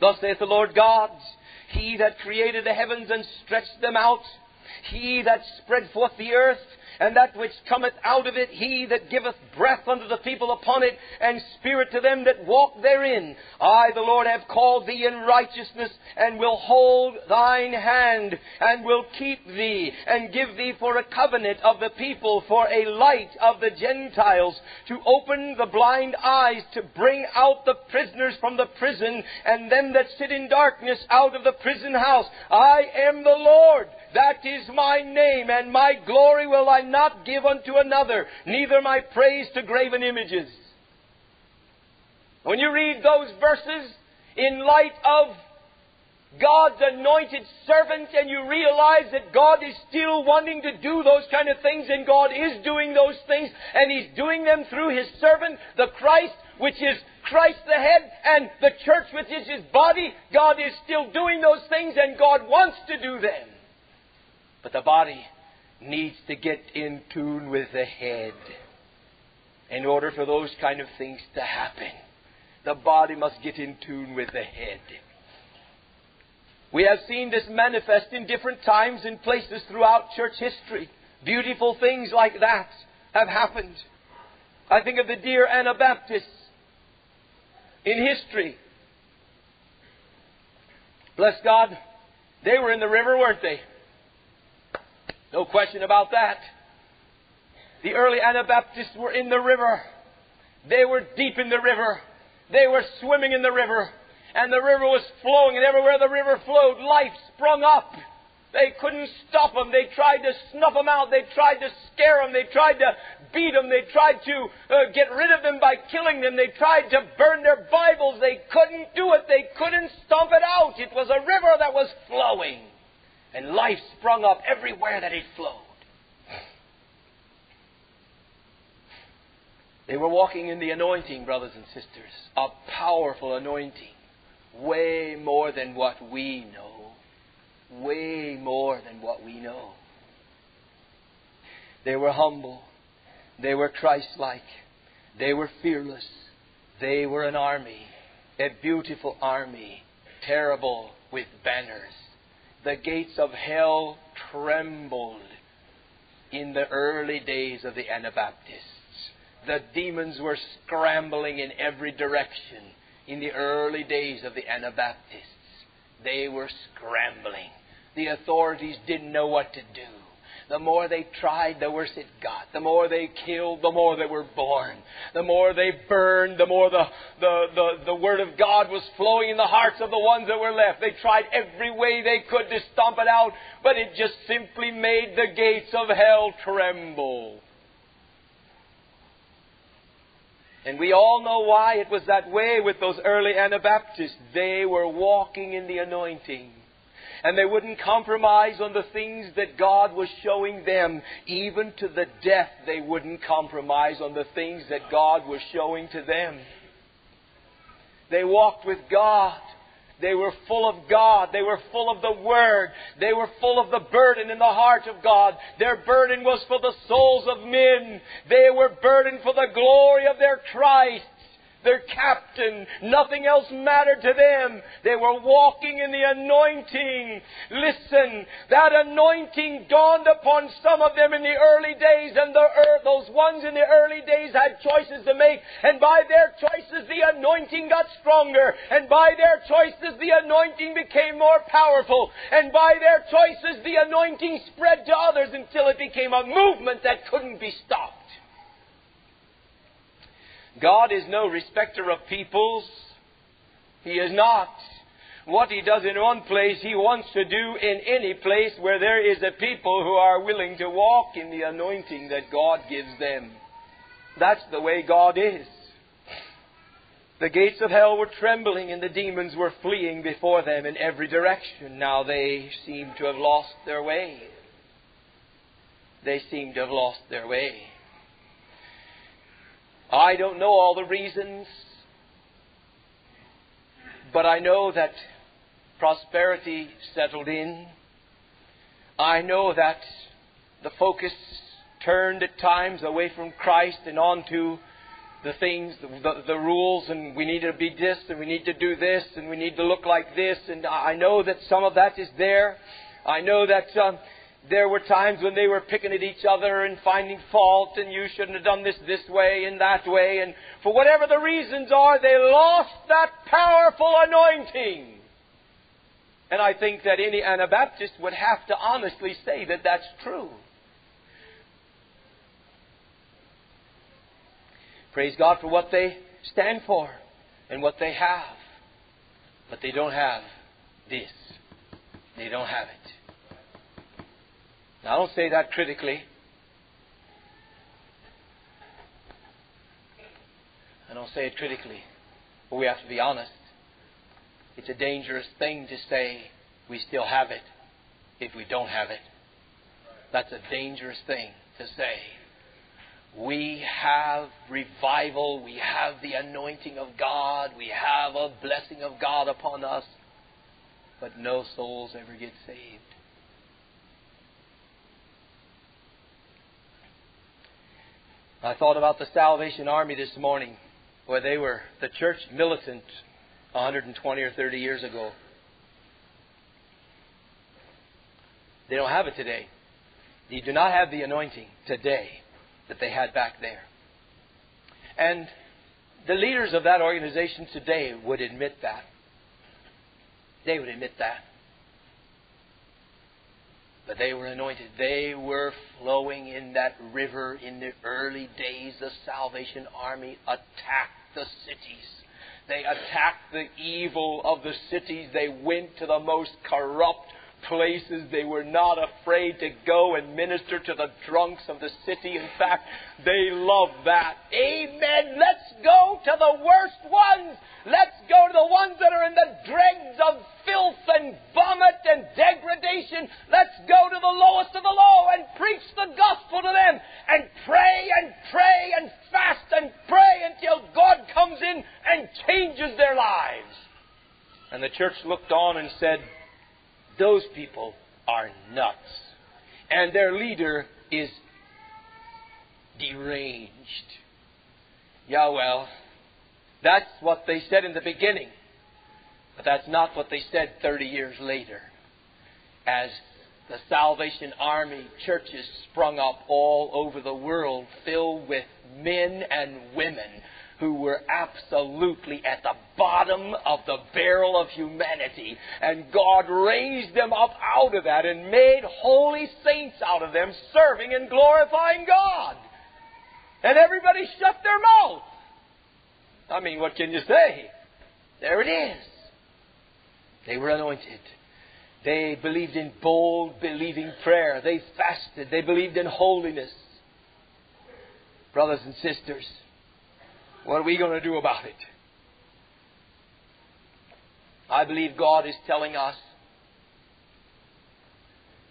Thus saith the Lord God, He that created the heavens and stretched them out, He that spread forth the earth, and that which cometh out of it, He that giveth breath unto the people upon it, and spirit to them that walk therein. I, the Lord, have called thee in righteousness, and will hold thine hand, and will keep thee, and give thee for a covenant of the people, for a light of the Gentiles, to open the blind eyes, to bring out the prisoners from the prison, and them that sit in darkness out of the prison house. I am the Lord, that is my name, and my glory will I not give unto another, neither my praise to graven images. When you read those verses in light of God's anointed servants, and you realize that God is still wanting to do those kind of things, and God is doing those things, and He's doing them through His servant, the Christ, which is Christ the head, and the church, which is His body. God is still doing those things, and God wants to do them. But the body needs to get in tune with the head in order for those kind of things to happen. The body must get in tune with the head. We have seen this manifest in different times and places throughout church history. Beautiful things like that have happened. I think of the dear Anabaptists in history. Bless God, they were in the river, weren't they? No question about that. The early Anabaptists were in the river. They were deep in the river. They were swimming in the river. And the river was flowing, and everywhere the river flowed, life sprung up. They couldn't stop them. They tried to snuff them out. They tried to scare them. They tried to beat them. They tried to get rid of them by killing them. They tried to burn their Bibles. They couldn't do it. They couldn't stomp it out. It was a river that was flowing. And life sprung up everywhere that it flowed. They were walking in the anointing, brothers and sisters. A powerful anointing. Way more than what we know. Way more than what we know. They were humble. They were Christ-like. They were fearless. They were an army. A beautiful army. Terrible with banners. The gates of hell trembled in the early days of the Anabaptists. The demons were scrambling in every direction. In the early days of the Anabaptists, they were scrambling. The authorities didn't know what to do. The more they tried, the worse it got. The more they killed, the more they were born. The more they burned, the more the Word of God was flowing in the hearts of the ones that were left. They tried every way they could to stomp it out, but it just simply made the gates of hell tremble. And we all know why it was that way with those early Anabaptists. They were walking in the anointing. And they wouldn't compromise on the things that God was showing them. Even to the death, they wouldn't compromise on the things that God was showing to them. They walked with God. They were full of God. They were full of the Word. They were full of the burden in the heart of God. Their burden was for the souls of men. They were burdened for the glory of their Christ, their captain. Nothing else mattered to them. They were walking in the anointing. Listen, that anointing dawned upon some of them in the early days, and those ones in the early days had choices to make. And by their choices, the anointing got stronger. And by their choices, the anointing became more powerful. And by their choices, the anointing spread to others until it became a movement that couldn't be stopped. God is no respecter of peoples. He is not. What He does in one place, He wants to do in any place where there is a people who are willing to walk in the anointing that God gives them. That's the way God is. The gates of hell were trembling and the demons were fleeing before them in every direction. Now they seem to have lost their way. They seem to have lost their way. I don't know all the reasons, but I know that prosperity settled in. I know that the focus turned at times away from Christ and onto the things, the rules, and we need to be this, and we need to do this, and we need to look like this. And I know that some of that is there. I know that there were times when they were picking at each other and finding fault, and you shouldn't have done this way and that way. And for whatever the reasons are, they lost that powerful anointing. And I think that any Anabaptist would have to honestly say that that's true. Praise God for what they stand for and what they have. But they don't have this. They don't have it. Now, I don't say that critically. I don't say it critically. But we have to be honest. It's a dangerous thing to say we still have it if we don't have it. That's a dangerous thing to say. We have revival. We have the anointing of God. We have a blessing of God upon us. But no souls ever get saved. I thought about the Salvation Army this morning, where they were the church militant 120 or 30 years ago. They don't have it today. They do not have the anointing today that they had back there. And the leaders of that organization today would admit that. They would admit that. But they were anointed. They were flowing in that river in the early days. The Salvation Army attacked the cities. They attacked the evil of the cities. They went to the most corrupt places. They were not afraid to go and minister to the drunks of the city. In fact, they loved that. Amen. Let's go to the worst ones. Let's go to the ones that are in the dregs of filth and vomit and degradation. Let's go to the lowest of the low and preach the gospel to them. And pray and pray and fast and pray until God comes in and changes their lives. And the church looked on and said, those people are nuts. And their leader is deranged. Yeah, well, that's what they said in the beginning. But that's not what they said 30 years later, as the Salvation Army churches sprung up all over the world, filled with men and women who were absolutely at the bottom of the barrel of humanity. And God raised them up out of that and made holy saints out of them, serving and glorifying God. And everybody shut their mouth. I mean, what can you say? There it is. They were anointed. They believed in bold, believing prayer. They fasted. They believed in holiness. Brothers and sisters, what are we going to do about it? I believe God is telling us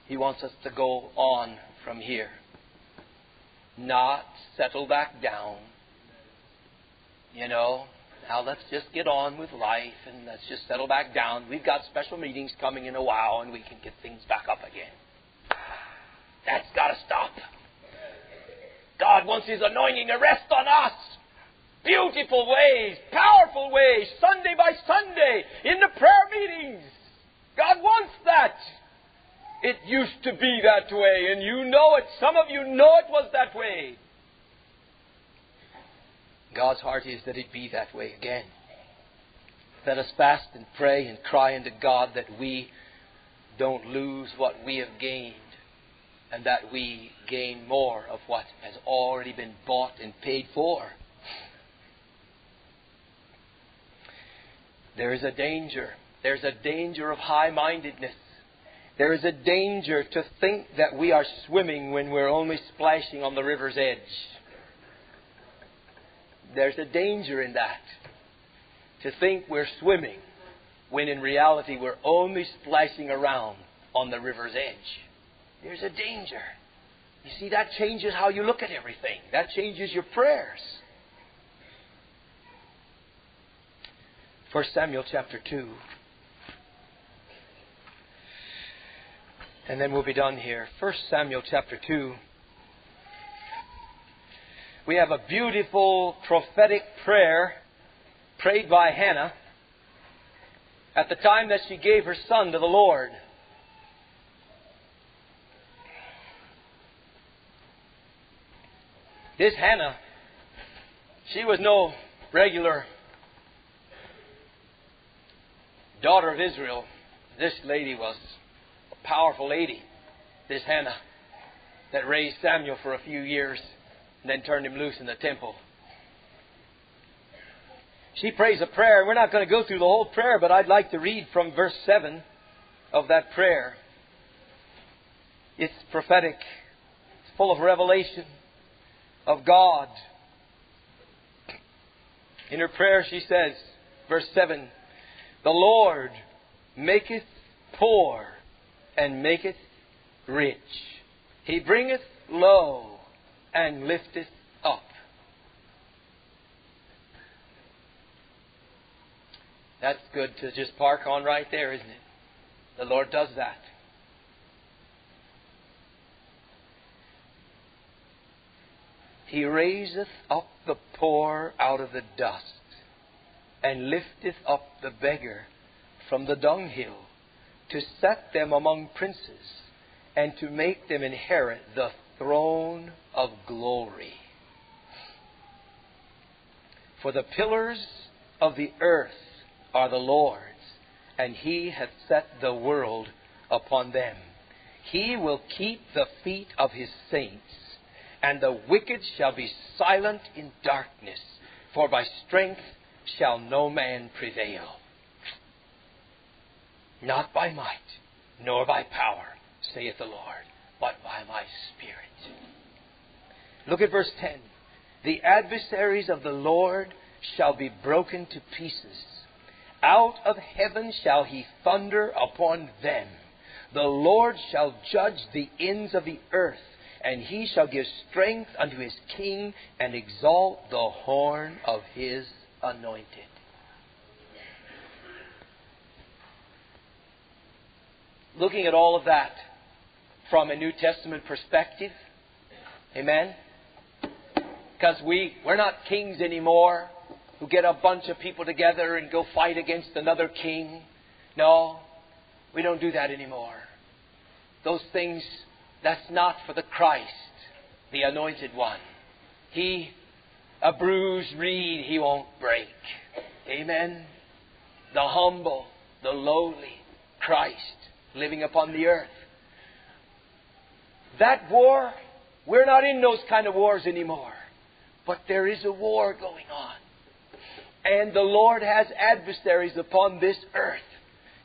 He wants us to go on from here. Not settle back down. You know, now let's just get on with life and let's just settle back down. We've got special meetings coming in a while and we can get things back up again. That's got to stop. God wants His anointing to rest on us. Beautiful ways, powerful ways, Sunday by Sunday, in the prayer meetings. God wants that. It used to be that way, and you know it. Some of you know it was that way. God's heart is that it be that way again. Let us fast and pray and cry unto God that we don't lose what we have gained, and that we gain more of what has already been bought and paid for. There is a danger. There's a danger of high-mindedness. There is a danger to think that we are swimming when we're only splashing on the river's edge. There's a danger in that. To think we're swimming when in reality we're only splashing around on the river's edge. There's a danger. You see, that changes how you look at everything. That changes your prayers. 1 Samuel chapter 2. And then we'll be done here. 1 Samuel chapter 2. We have a beautiful prophetic prayer prayed by Hannah at the time that she gave her son to the Lord. This Hannah, she was no regular daughter of Israel. This lady was a powerful lady, this Hannah, that raised Samuel for a few years and then turned him loose in the temple. She prays a prayer. We're not going to go through the whole prayer, but I'd like to read from verse 7 of that prayer. It's prophetic. It's full of revelation of God. In her prayer she says, verse 7, The Lord maketh poor and maketh rich. He bringeth low and lifteth up. That's good to just park on right there, isn't it? The Lord does that. He raiseth up the poor out of the dust, and lifteth up the beggar from the dunghill, to set them among princes, and to make them inherit the throne of glory. For the pillars of the earth are the Lord's, and He hath set the world upon them. He will keep the feet of His saints, and the wicked shall be silent in darkness, for by strength shall no man prevail. Not by might, nor by power, saith the Lord, but by my Spirit. Look at verse 10. The adversaries of the Lord shall be broken to pieces. Out of heaven shall He thunder upon them. The Lord shall judge the ends of the earth, and He shall give strength unto His King, and exalt the horn of His anointed. Looking at all of that from a New Testament perspective, amen? Because we're not kings anymore who get a bunch of people together and go fight against another king. No, we don't do that anymore. Those things, that's not for the Christ, the Anointed One. A bruised reed He won't break. Amen? The humble, the lowly, Christ living upon the earth. That war, we're not in those kind of wars anymore. But there is a war going on. And the Lord has adversaries upon this earth.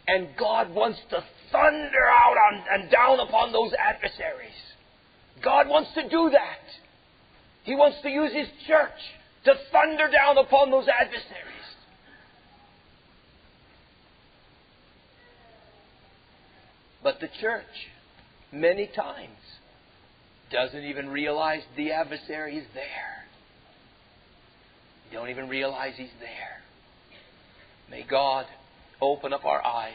And God wants to thunder out and down upon those adversaries. God wants to do that. He wants to use His church to thunder down upon those adversaries. But the church, many times, doesn't even realize the adversary is there. Don't even realize he's there. May God open up our eyes.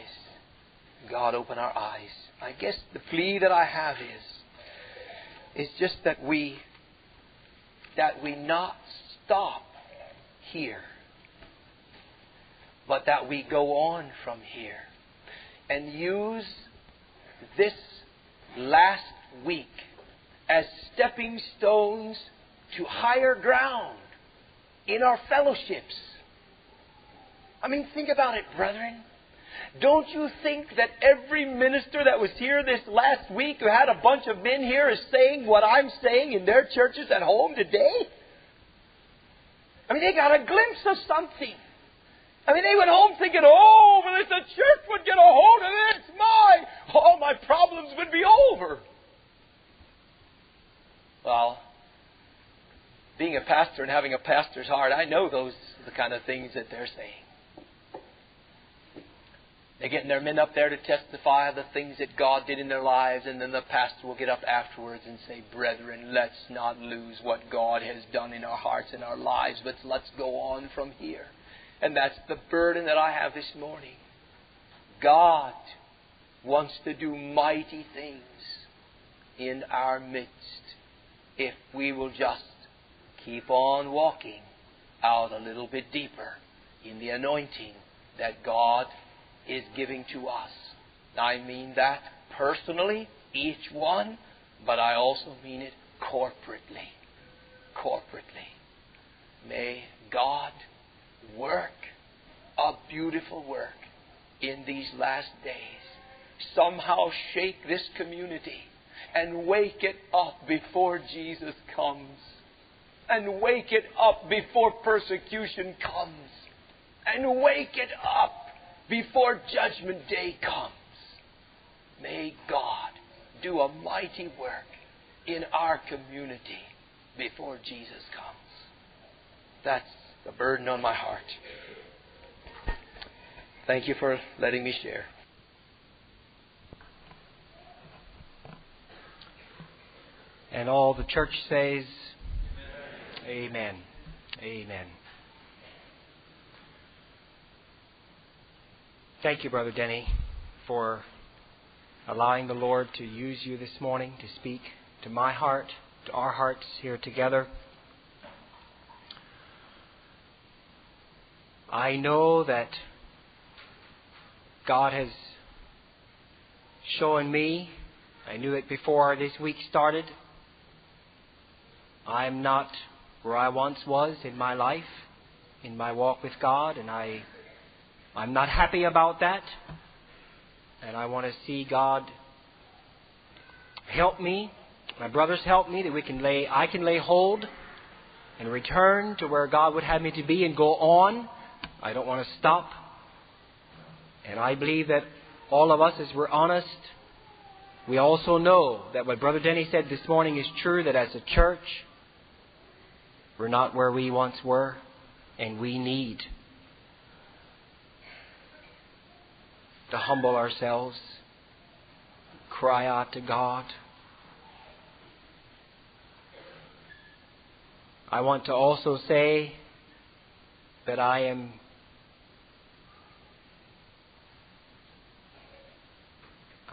God, open our eyes. I guess the plea that I have is just that we not stop here, but that we go on from here and use this last week as stepping stones to higher ground in our fellowships. I mean, think about it, brethren. Don't you think that every minister that was here this last week who had a bunch of men here is saying what I'm saying in their churches at home today? I mean, they got a glimpse of something. I mean, they went home thinking, oh, well, if the church would get a hold of this, all my problems would be over. Well, being a pastor and having a pastor's heart, I know those are the kind of things that they're saying. They're getting their men up there to testify of the things that God did in their lives. And then the pastor will get up afterwards and say, brethren, let's not lose what God has done in our hearts and our lives, but let's go on from here. And that's the burden that I have this morning. God wants to do mighty things in our midst if we will just keep on walking out a little bit deeper in the anointing that God is giving to us. I mean that personally, each one, but I also mean it corporately. Corporately. May God work a beautiful work in these last days. Somehow shake this community and wake it up before Jesus comes. And wake it up before persecution comes. And wake it up before Judgment Day comes. May God do a mighty work in our community before Jesus comes. That's the burden on my heart. Thank you for letting me share. And all the church says, Amen. Amen. Thank you, Brother Denny, for allowing the Lord to use you this morning to speak to my heart, to our hearts here together. I know that God has shown me, I knew it before this week started, I'm not where I once was in my life, in my walk with God, and I'm not happy about that. And I want to see God help me, my brothers help me, that I can lay hold and return to where God would have me to be and go on. I don't want to stop. And I believe that all of us, as we're honest, we also know that what Brother Denny said this morning is true, that as a church, we're not where we once were, and we need to humble ourselves, cry out to God. I want to also say that I am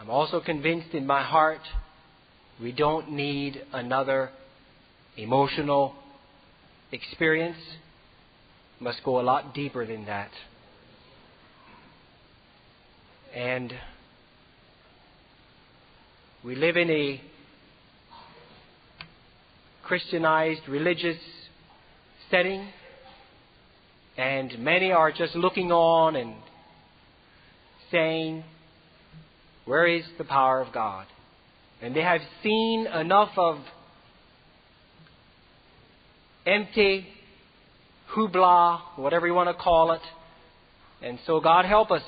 also convinced in my heart we don't need another emotional experience. Must go a lot deeper than that. And we live in a Christianized religious setting, and many are just looking on and saying, where is the power of God? And they have seen enough of empty hoopla, whatever you want to call it. And so God help us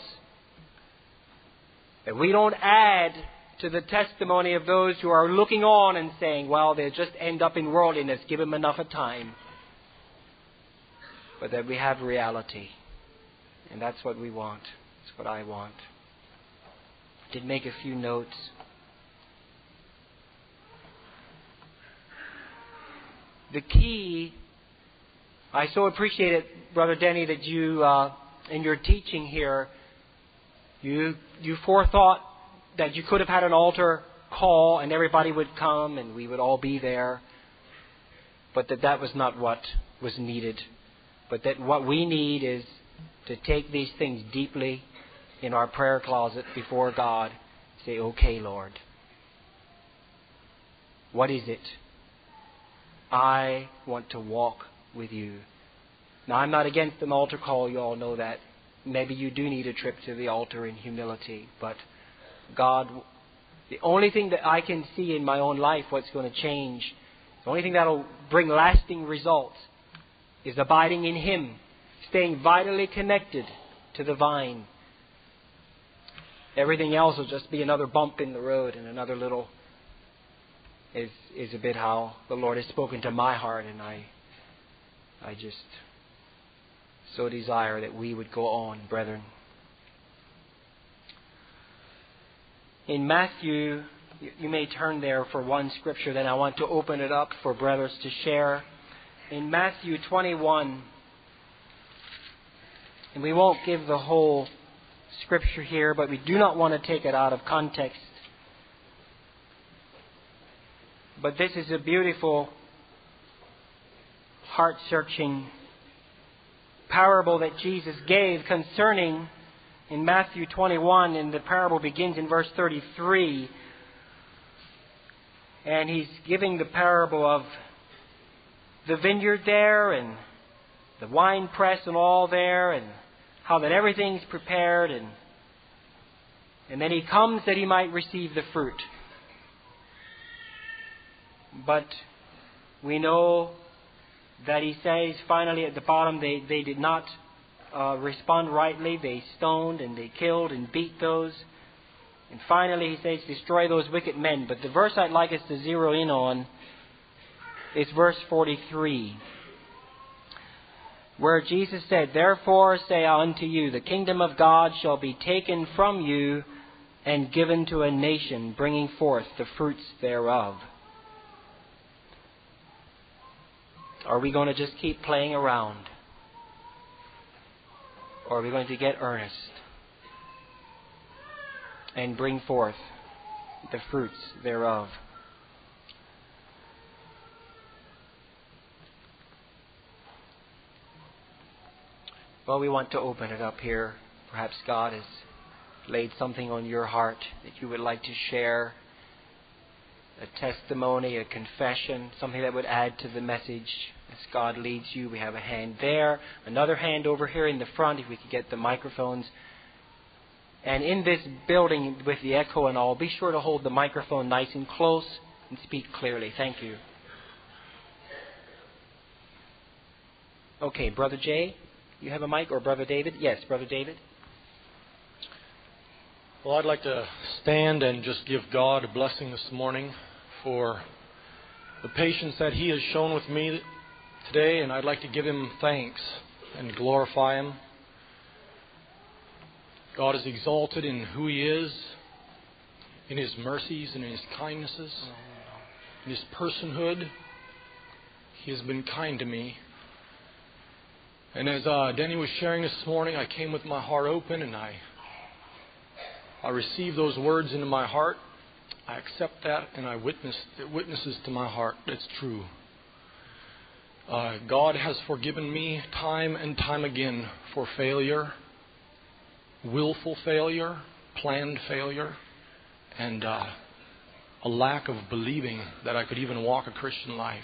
that we don't add to the testimony of those who are looking on and saying, well, they'll just end up in worldliness. Give them enough of time. But that we have reality. And that's what we want. That's what I want. I did make a few notes. The key, I so appreciate it, Brother Denny, that you, in your teaching here, you forethought that you could have had an altar call and everybody would come and we would all be there, but that was not what was needed. But that what we need is to take these things deeply in our prayer closet before God, say, okay, Lord, what is it? I want to walk with you. Now, I'm not against an altar call. You all know that. Maybe you do need a trip to the altar in humility. But God, the only thing that I can see in my own life what's going to change, the only thing that will bring lasting results is abiding in Him, staying vitally connected to the vine. Everything else will just be another bump in the road and another little is a bit how the Lord has spoken to my heart, and I just so desire that we would go on, brethren. In Matthew, you may turn there for one scripture, then I want to open it up for brothers to share. In Matthew 21, and we won't give the whole scripture here, but we do not want to take it out of context. But this is a beautiful, heart-searching parable that Jesus gave concerning, in Matthew 21, and the parable begins in verse 33. And He's giving the parable of the vineyard there and the wine press and all there, and how that everything's prepared, and then He comes that He might receive the fruit. But we know that He says finally at the bottom they did not respond rightly. They stoned and they killed and beat those. And finally He says, destroy those wicked men. But the verse I'd like us to zero in on is verse 43. where Jesus said, "Therefore say I unto you, the kingdom of God shall be taken from you and given to a nation, bringing forth the fruits thereof." Are we going to just keep playing around? Or are we going to get earnest and bring forth the fruits thereof? Well, we want to open it up here. Perhaps God has laid something on your heart that you would like to share. A testimony, a confession, something that would add to the message as God leads you. We have a hand there, another hand over here in the front, if we could get the microphones. And in this building with the echo and all, be sure to hold the microphone nice and close and speak clearly. Thank you. Okay, Brother Jay, you have a mic? Or Brother David? Yes, Brother David. Well, I'd like to stand and just give God a blessing this morning for the patience that He has shown with me today, and I'd like to give Him thanks and glorify Him. God is exalted in who He is, in His mercies and in His kindnesses, in His personhood. He has been kind to me. And as Denny was sharing this morning, I came with my heart open, and I receive those words into my heart. I accept that, and I witness it. Witnesses to my heart that's true. God has forgiven me time and time again for failure, willful failure, planned failure, and a lack of believing that I could even walk a Christian life.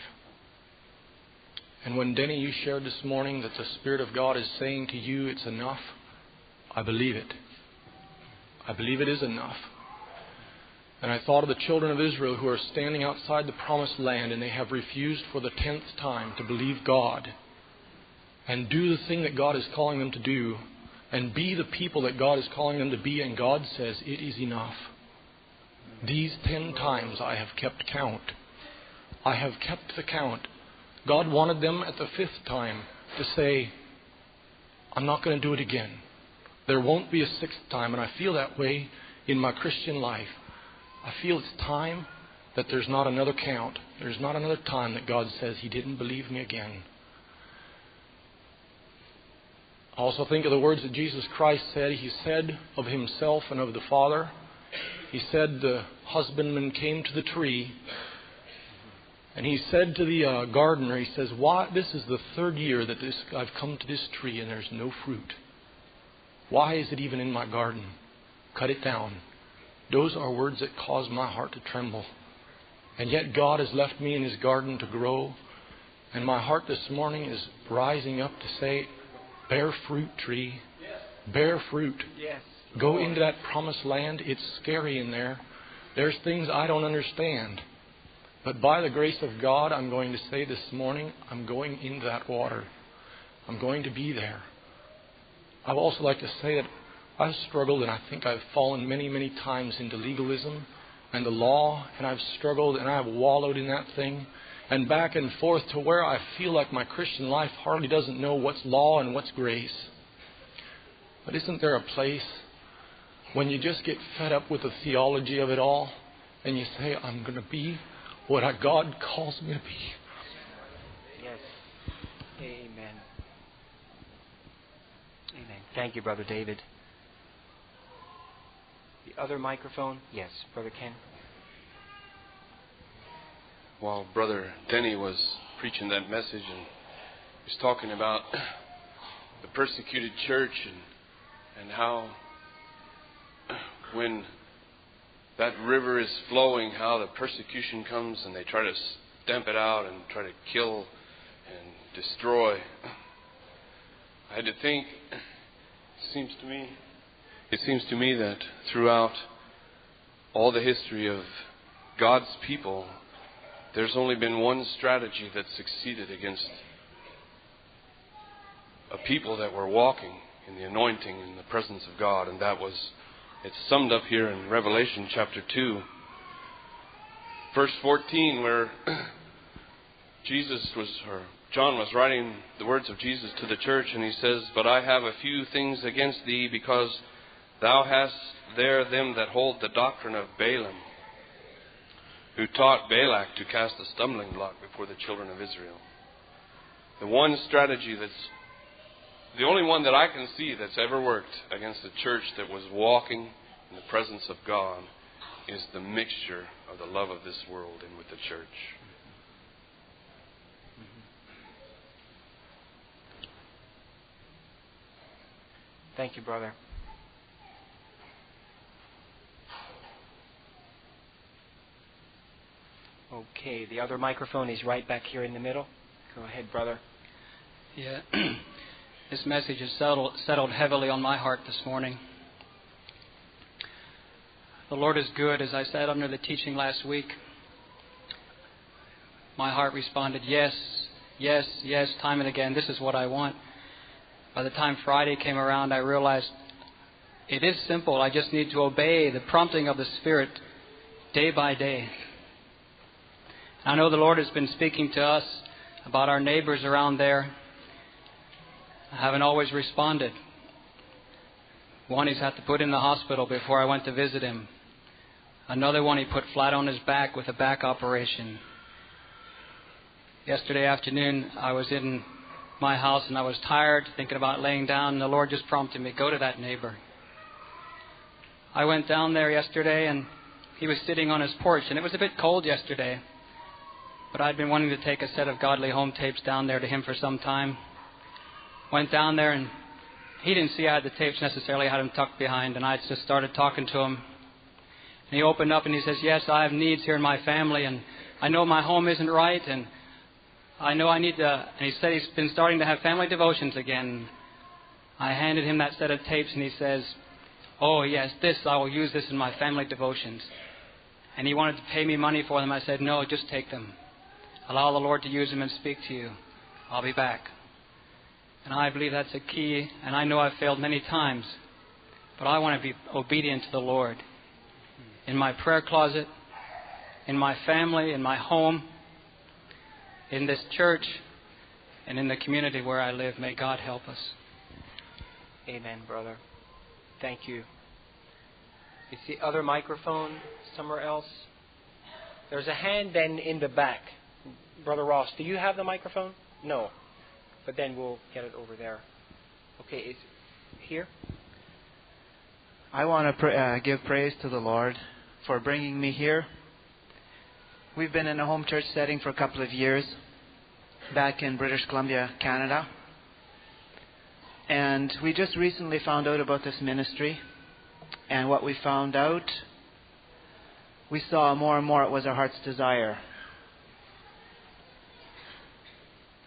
And when Denny, you shared this morning that the Spirit of God is saying to you, it's enough, I believe it. I believe it is enough. And I thought of the children of Israel who are standing outside the promised land, and they have refused for the 10th time to believe God and do the thing that God is calling them to do and be the people that God is calling them to be. And God says, it is enough. These 10 times I have kept count. I have kept the count. God wanted them at the 5th time to say, I'm not going to do it again. There won't be a 6th time, and I feel that way in my Christian life. I feel it's time that there's not another count. There's not another time that God says He didn't believe me again. I also think of the words that Jesus Christ said. He said of Himself and of the Father, He said the husbandman came to the tree, and He said to the gardener, He says, "Why? This is the 3rd year that I've come to this tree, and there's no fruit. Why is it even in my garden? Cut it down." Those are words that cause my heart to tremble. And yet God has left me in His garden to grow. And my heart this morning is rising up to say, bear fruit, tree. Yes. Bear fruit. Yes. Go into that promised land. It's scary in there. There's things I don't understand. But by the grace of God, I'm going to say this morning, I'm going into that water. I'm going to be there. I'd also like to say that I've struggled, and I think I've fallen many, many times into legalism and the law, and I've struggled and I've wallowed in that thing and back and forth to where I feel like my Christian life hardly doesn't know what's law and what's grace. But isn't there a place when you just get fed up with the theology of it all and you say, I'm going to be what God calls me to be? Yes. Amen. Thank you, Brother David. The other microphone? Yes, Brother Ken. While Brother Denny was preaching that message and was talking about the persecuted church and how when that river is flowing, how the persecution comes and they try to stamp it out and try to kill and destroy. I had to think... It seems to me that throughout all the history of God's people, there's only been one strategy that succeeded against a people that were walking in the anointing and the presence of God, and that was, it's summed up here in Revelation chapter 2, verse 14, where Jesus was, or John was writing the words of Jesus to the church, and he says, "But I have a few things against thee, because thou hast there them that hold the doctrine of Balaam, who taught Balak to cast a stumbling block before the children of Israel." The one strategy that's the only one that I can see that's ever worked against the church that was walking in the presence of God is the mixture of the love of this world in with the church. Thank you, brother. Okay, the other microphone is right back here in the middle. Go ahead, brother. Yeah, this message has settled heavily on my heart this morning. The Lord is good. As I sat under the teaching last week, my heart responded, yes, yes, yes, time and again, this is what I want. By the time Friday came around, I realized it is simple. I just need to obey the prompting of the Spirit day by day. I know the Lord has been speaking to us about our neighbors around there. I haven't always responded. One he's had to put in the hospital before I went to visit him. Another one he put flat on his back with a back operation. Yesterday afternoon, I was in my house and I was tired, thinking about laying down, and the Lord just prompted me, go to that neighbor. I went down there yesterday and he was sitting on his porch, and it was a bit cold yesterday. But I'd been wanting to take a set of Godly Home tapes down there to him for some time. Went down there, and he didn't see I had the tapes necessarily. I had them tucked behind, and I just started talking to him. And he opened up, and he says, yes, I have needs here in my family, and I know my home isn't right, and I know I need to... And he said he's been starting to have family devotions again. I handed him that set of tapes, and he says, oh, yes, this, I will use this in my family devotions. And he wanted to pay me money for them. I said, no, just take them. Allow the Lord to use him and speak to you. I'll be back. And I believe that's a key. And I know I've failed many times. But I want to be obedient to the Lord. In my prayer closet, in my family, in my home, in this church, and in the community where I live. May God help us. Amen, brother. Thank you. It's the other microphone somewhere else. There's a hand then in the back. Brother Ross, do you have the microphone? No. But then we'll get it over there. Okay, it's here. I want to give praise to the Lord for bringing me here. We've been in a home church setting for a couple of years back in British Columbia, Canada. And we just recently found out about this ministry. And what we found out, we saw more and more it was our heart's desire.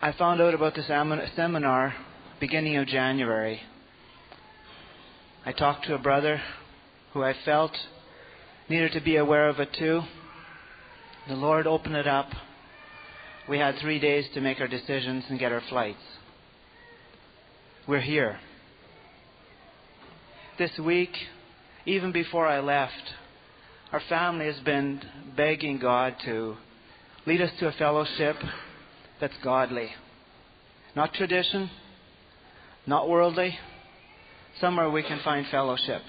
I found out about this seminar beginning of January. I talked to a brother who I felt needed to be aware of it too. The Lord opened it up. We had 3 days to make our decisions and get our flights. We're here. This week, even before I left, our family has been begging God to lead us to a fellowship that's godly. Not tradition, not worldly. Somewhere we can find fellowship.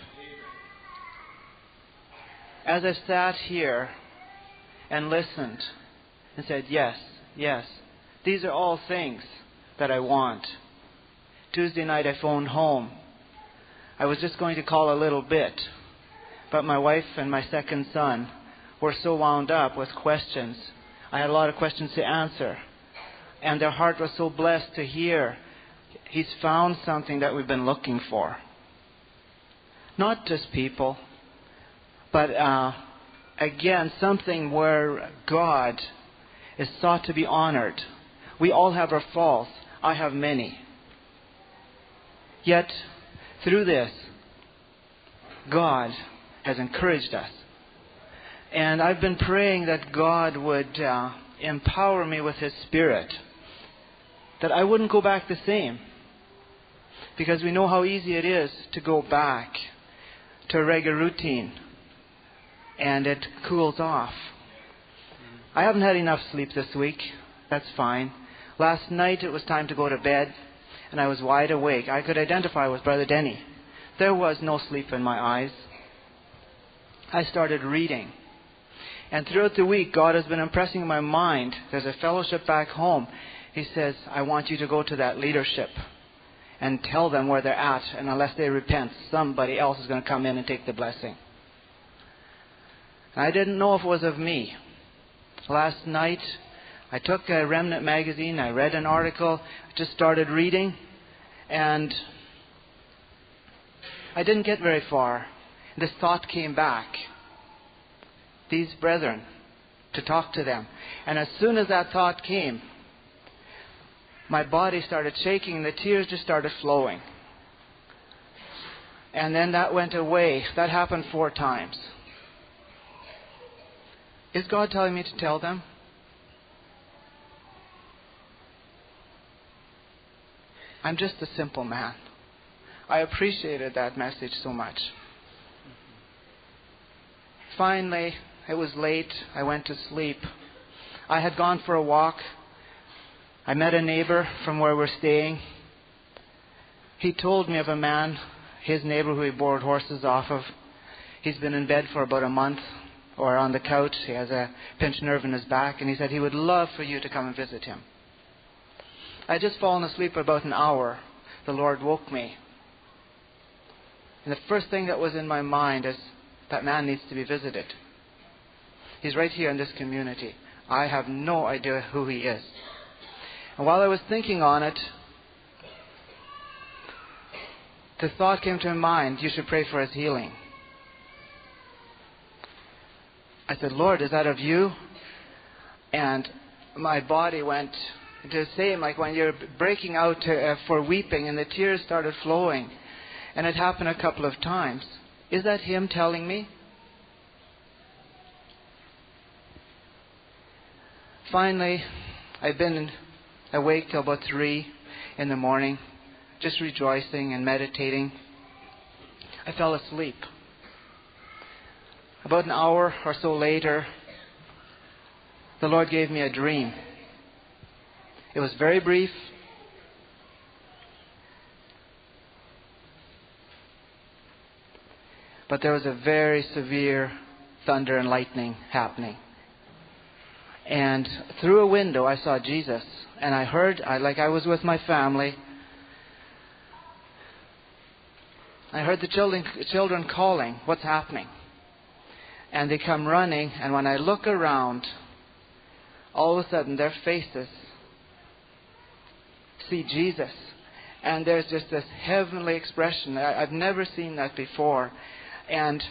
As I sat here and listened and said, yes, yes, these are all things that I want. Tuesday night I phoned home. I was just going to call a little bit, but my wife and my second son were so wound up with questions. I had a lot of questions to answer. And their heart was so blessed to hear, he's found something that we've been looking for. Not just people, but again, something where God is sought to be honored. We all have our faults. I have many. Yet, through this, God has encouraged us. And I've been praying that God would empower me with His Spirit, that I wouldn't go back the same. Because we know how easy it is to go back to a regular routine. And it cools off. I haven't had enough sleep this week. That's fine. Last night it was time to go to bed, and I was wide awake. I could identify with Brother Denny. There was no sleep in my eyes. I started reading. And throughout the week, God has been impressing my mind. There's a fellowship back home. He says, I want you to go to that leadership and tell them where they're at. And unless they repent, somebody else is going to come in and take the blessing. I didn't know if it was of me. Last night, I took a Remnant magazine. I read an article. I just started reading. And I didn't get very far. This thought came back. These brethren, to talk to them. And as soon as that thought came, my body started shaking. The tears just started flowing. And then that went away. That happened 4 times. Is God telling me to tell them? I'm just a simple man. I appreciated that message so much. Finally, it was late. I went to sleep. I had gone for a walk. I met a neighbor from where we're staying. He told me of a man, his neighbor who he borrowed horses off of. He's been in bed for about a month or on the couch. He has a pinched nerve in his back, and he said he would love for you to come and visit him. I had just fallen asleep for about an hour. The Lord woke me. And the first thing that was in my mind is, that man needs to be visited. He's right here in this community. I have no idea who he is. And while I was thinking on it, the thought came to my mind, you should pray for his healing. I said, Lord, is that of you? And my body went the same, like when you're breaking out for weeping and the tears started flowing. And it happened a couple of times. Is that him telling me? Finally, I've been awake till about 3 in the morning, just rejoicing and meditating. I fell asleep. About an hour or so later, the Lord gave me a dream. It was very brief. But there was a very severe thunder and lightning happening. And through a window, I saw Jesus. And I heard, like I was with my family, I heard the children calling, what's happening? And they come running. And when I look around, all of a sudden their faces see Jesus. And there's just this heavenly expression. I've never seen that before. And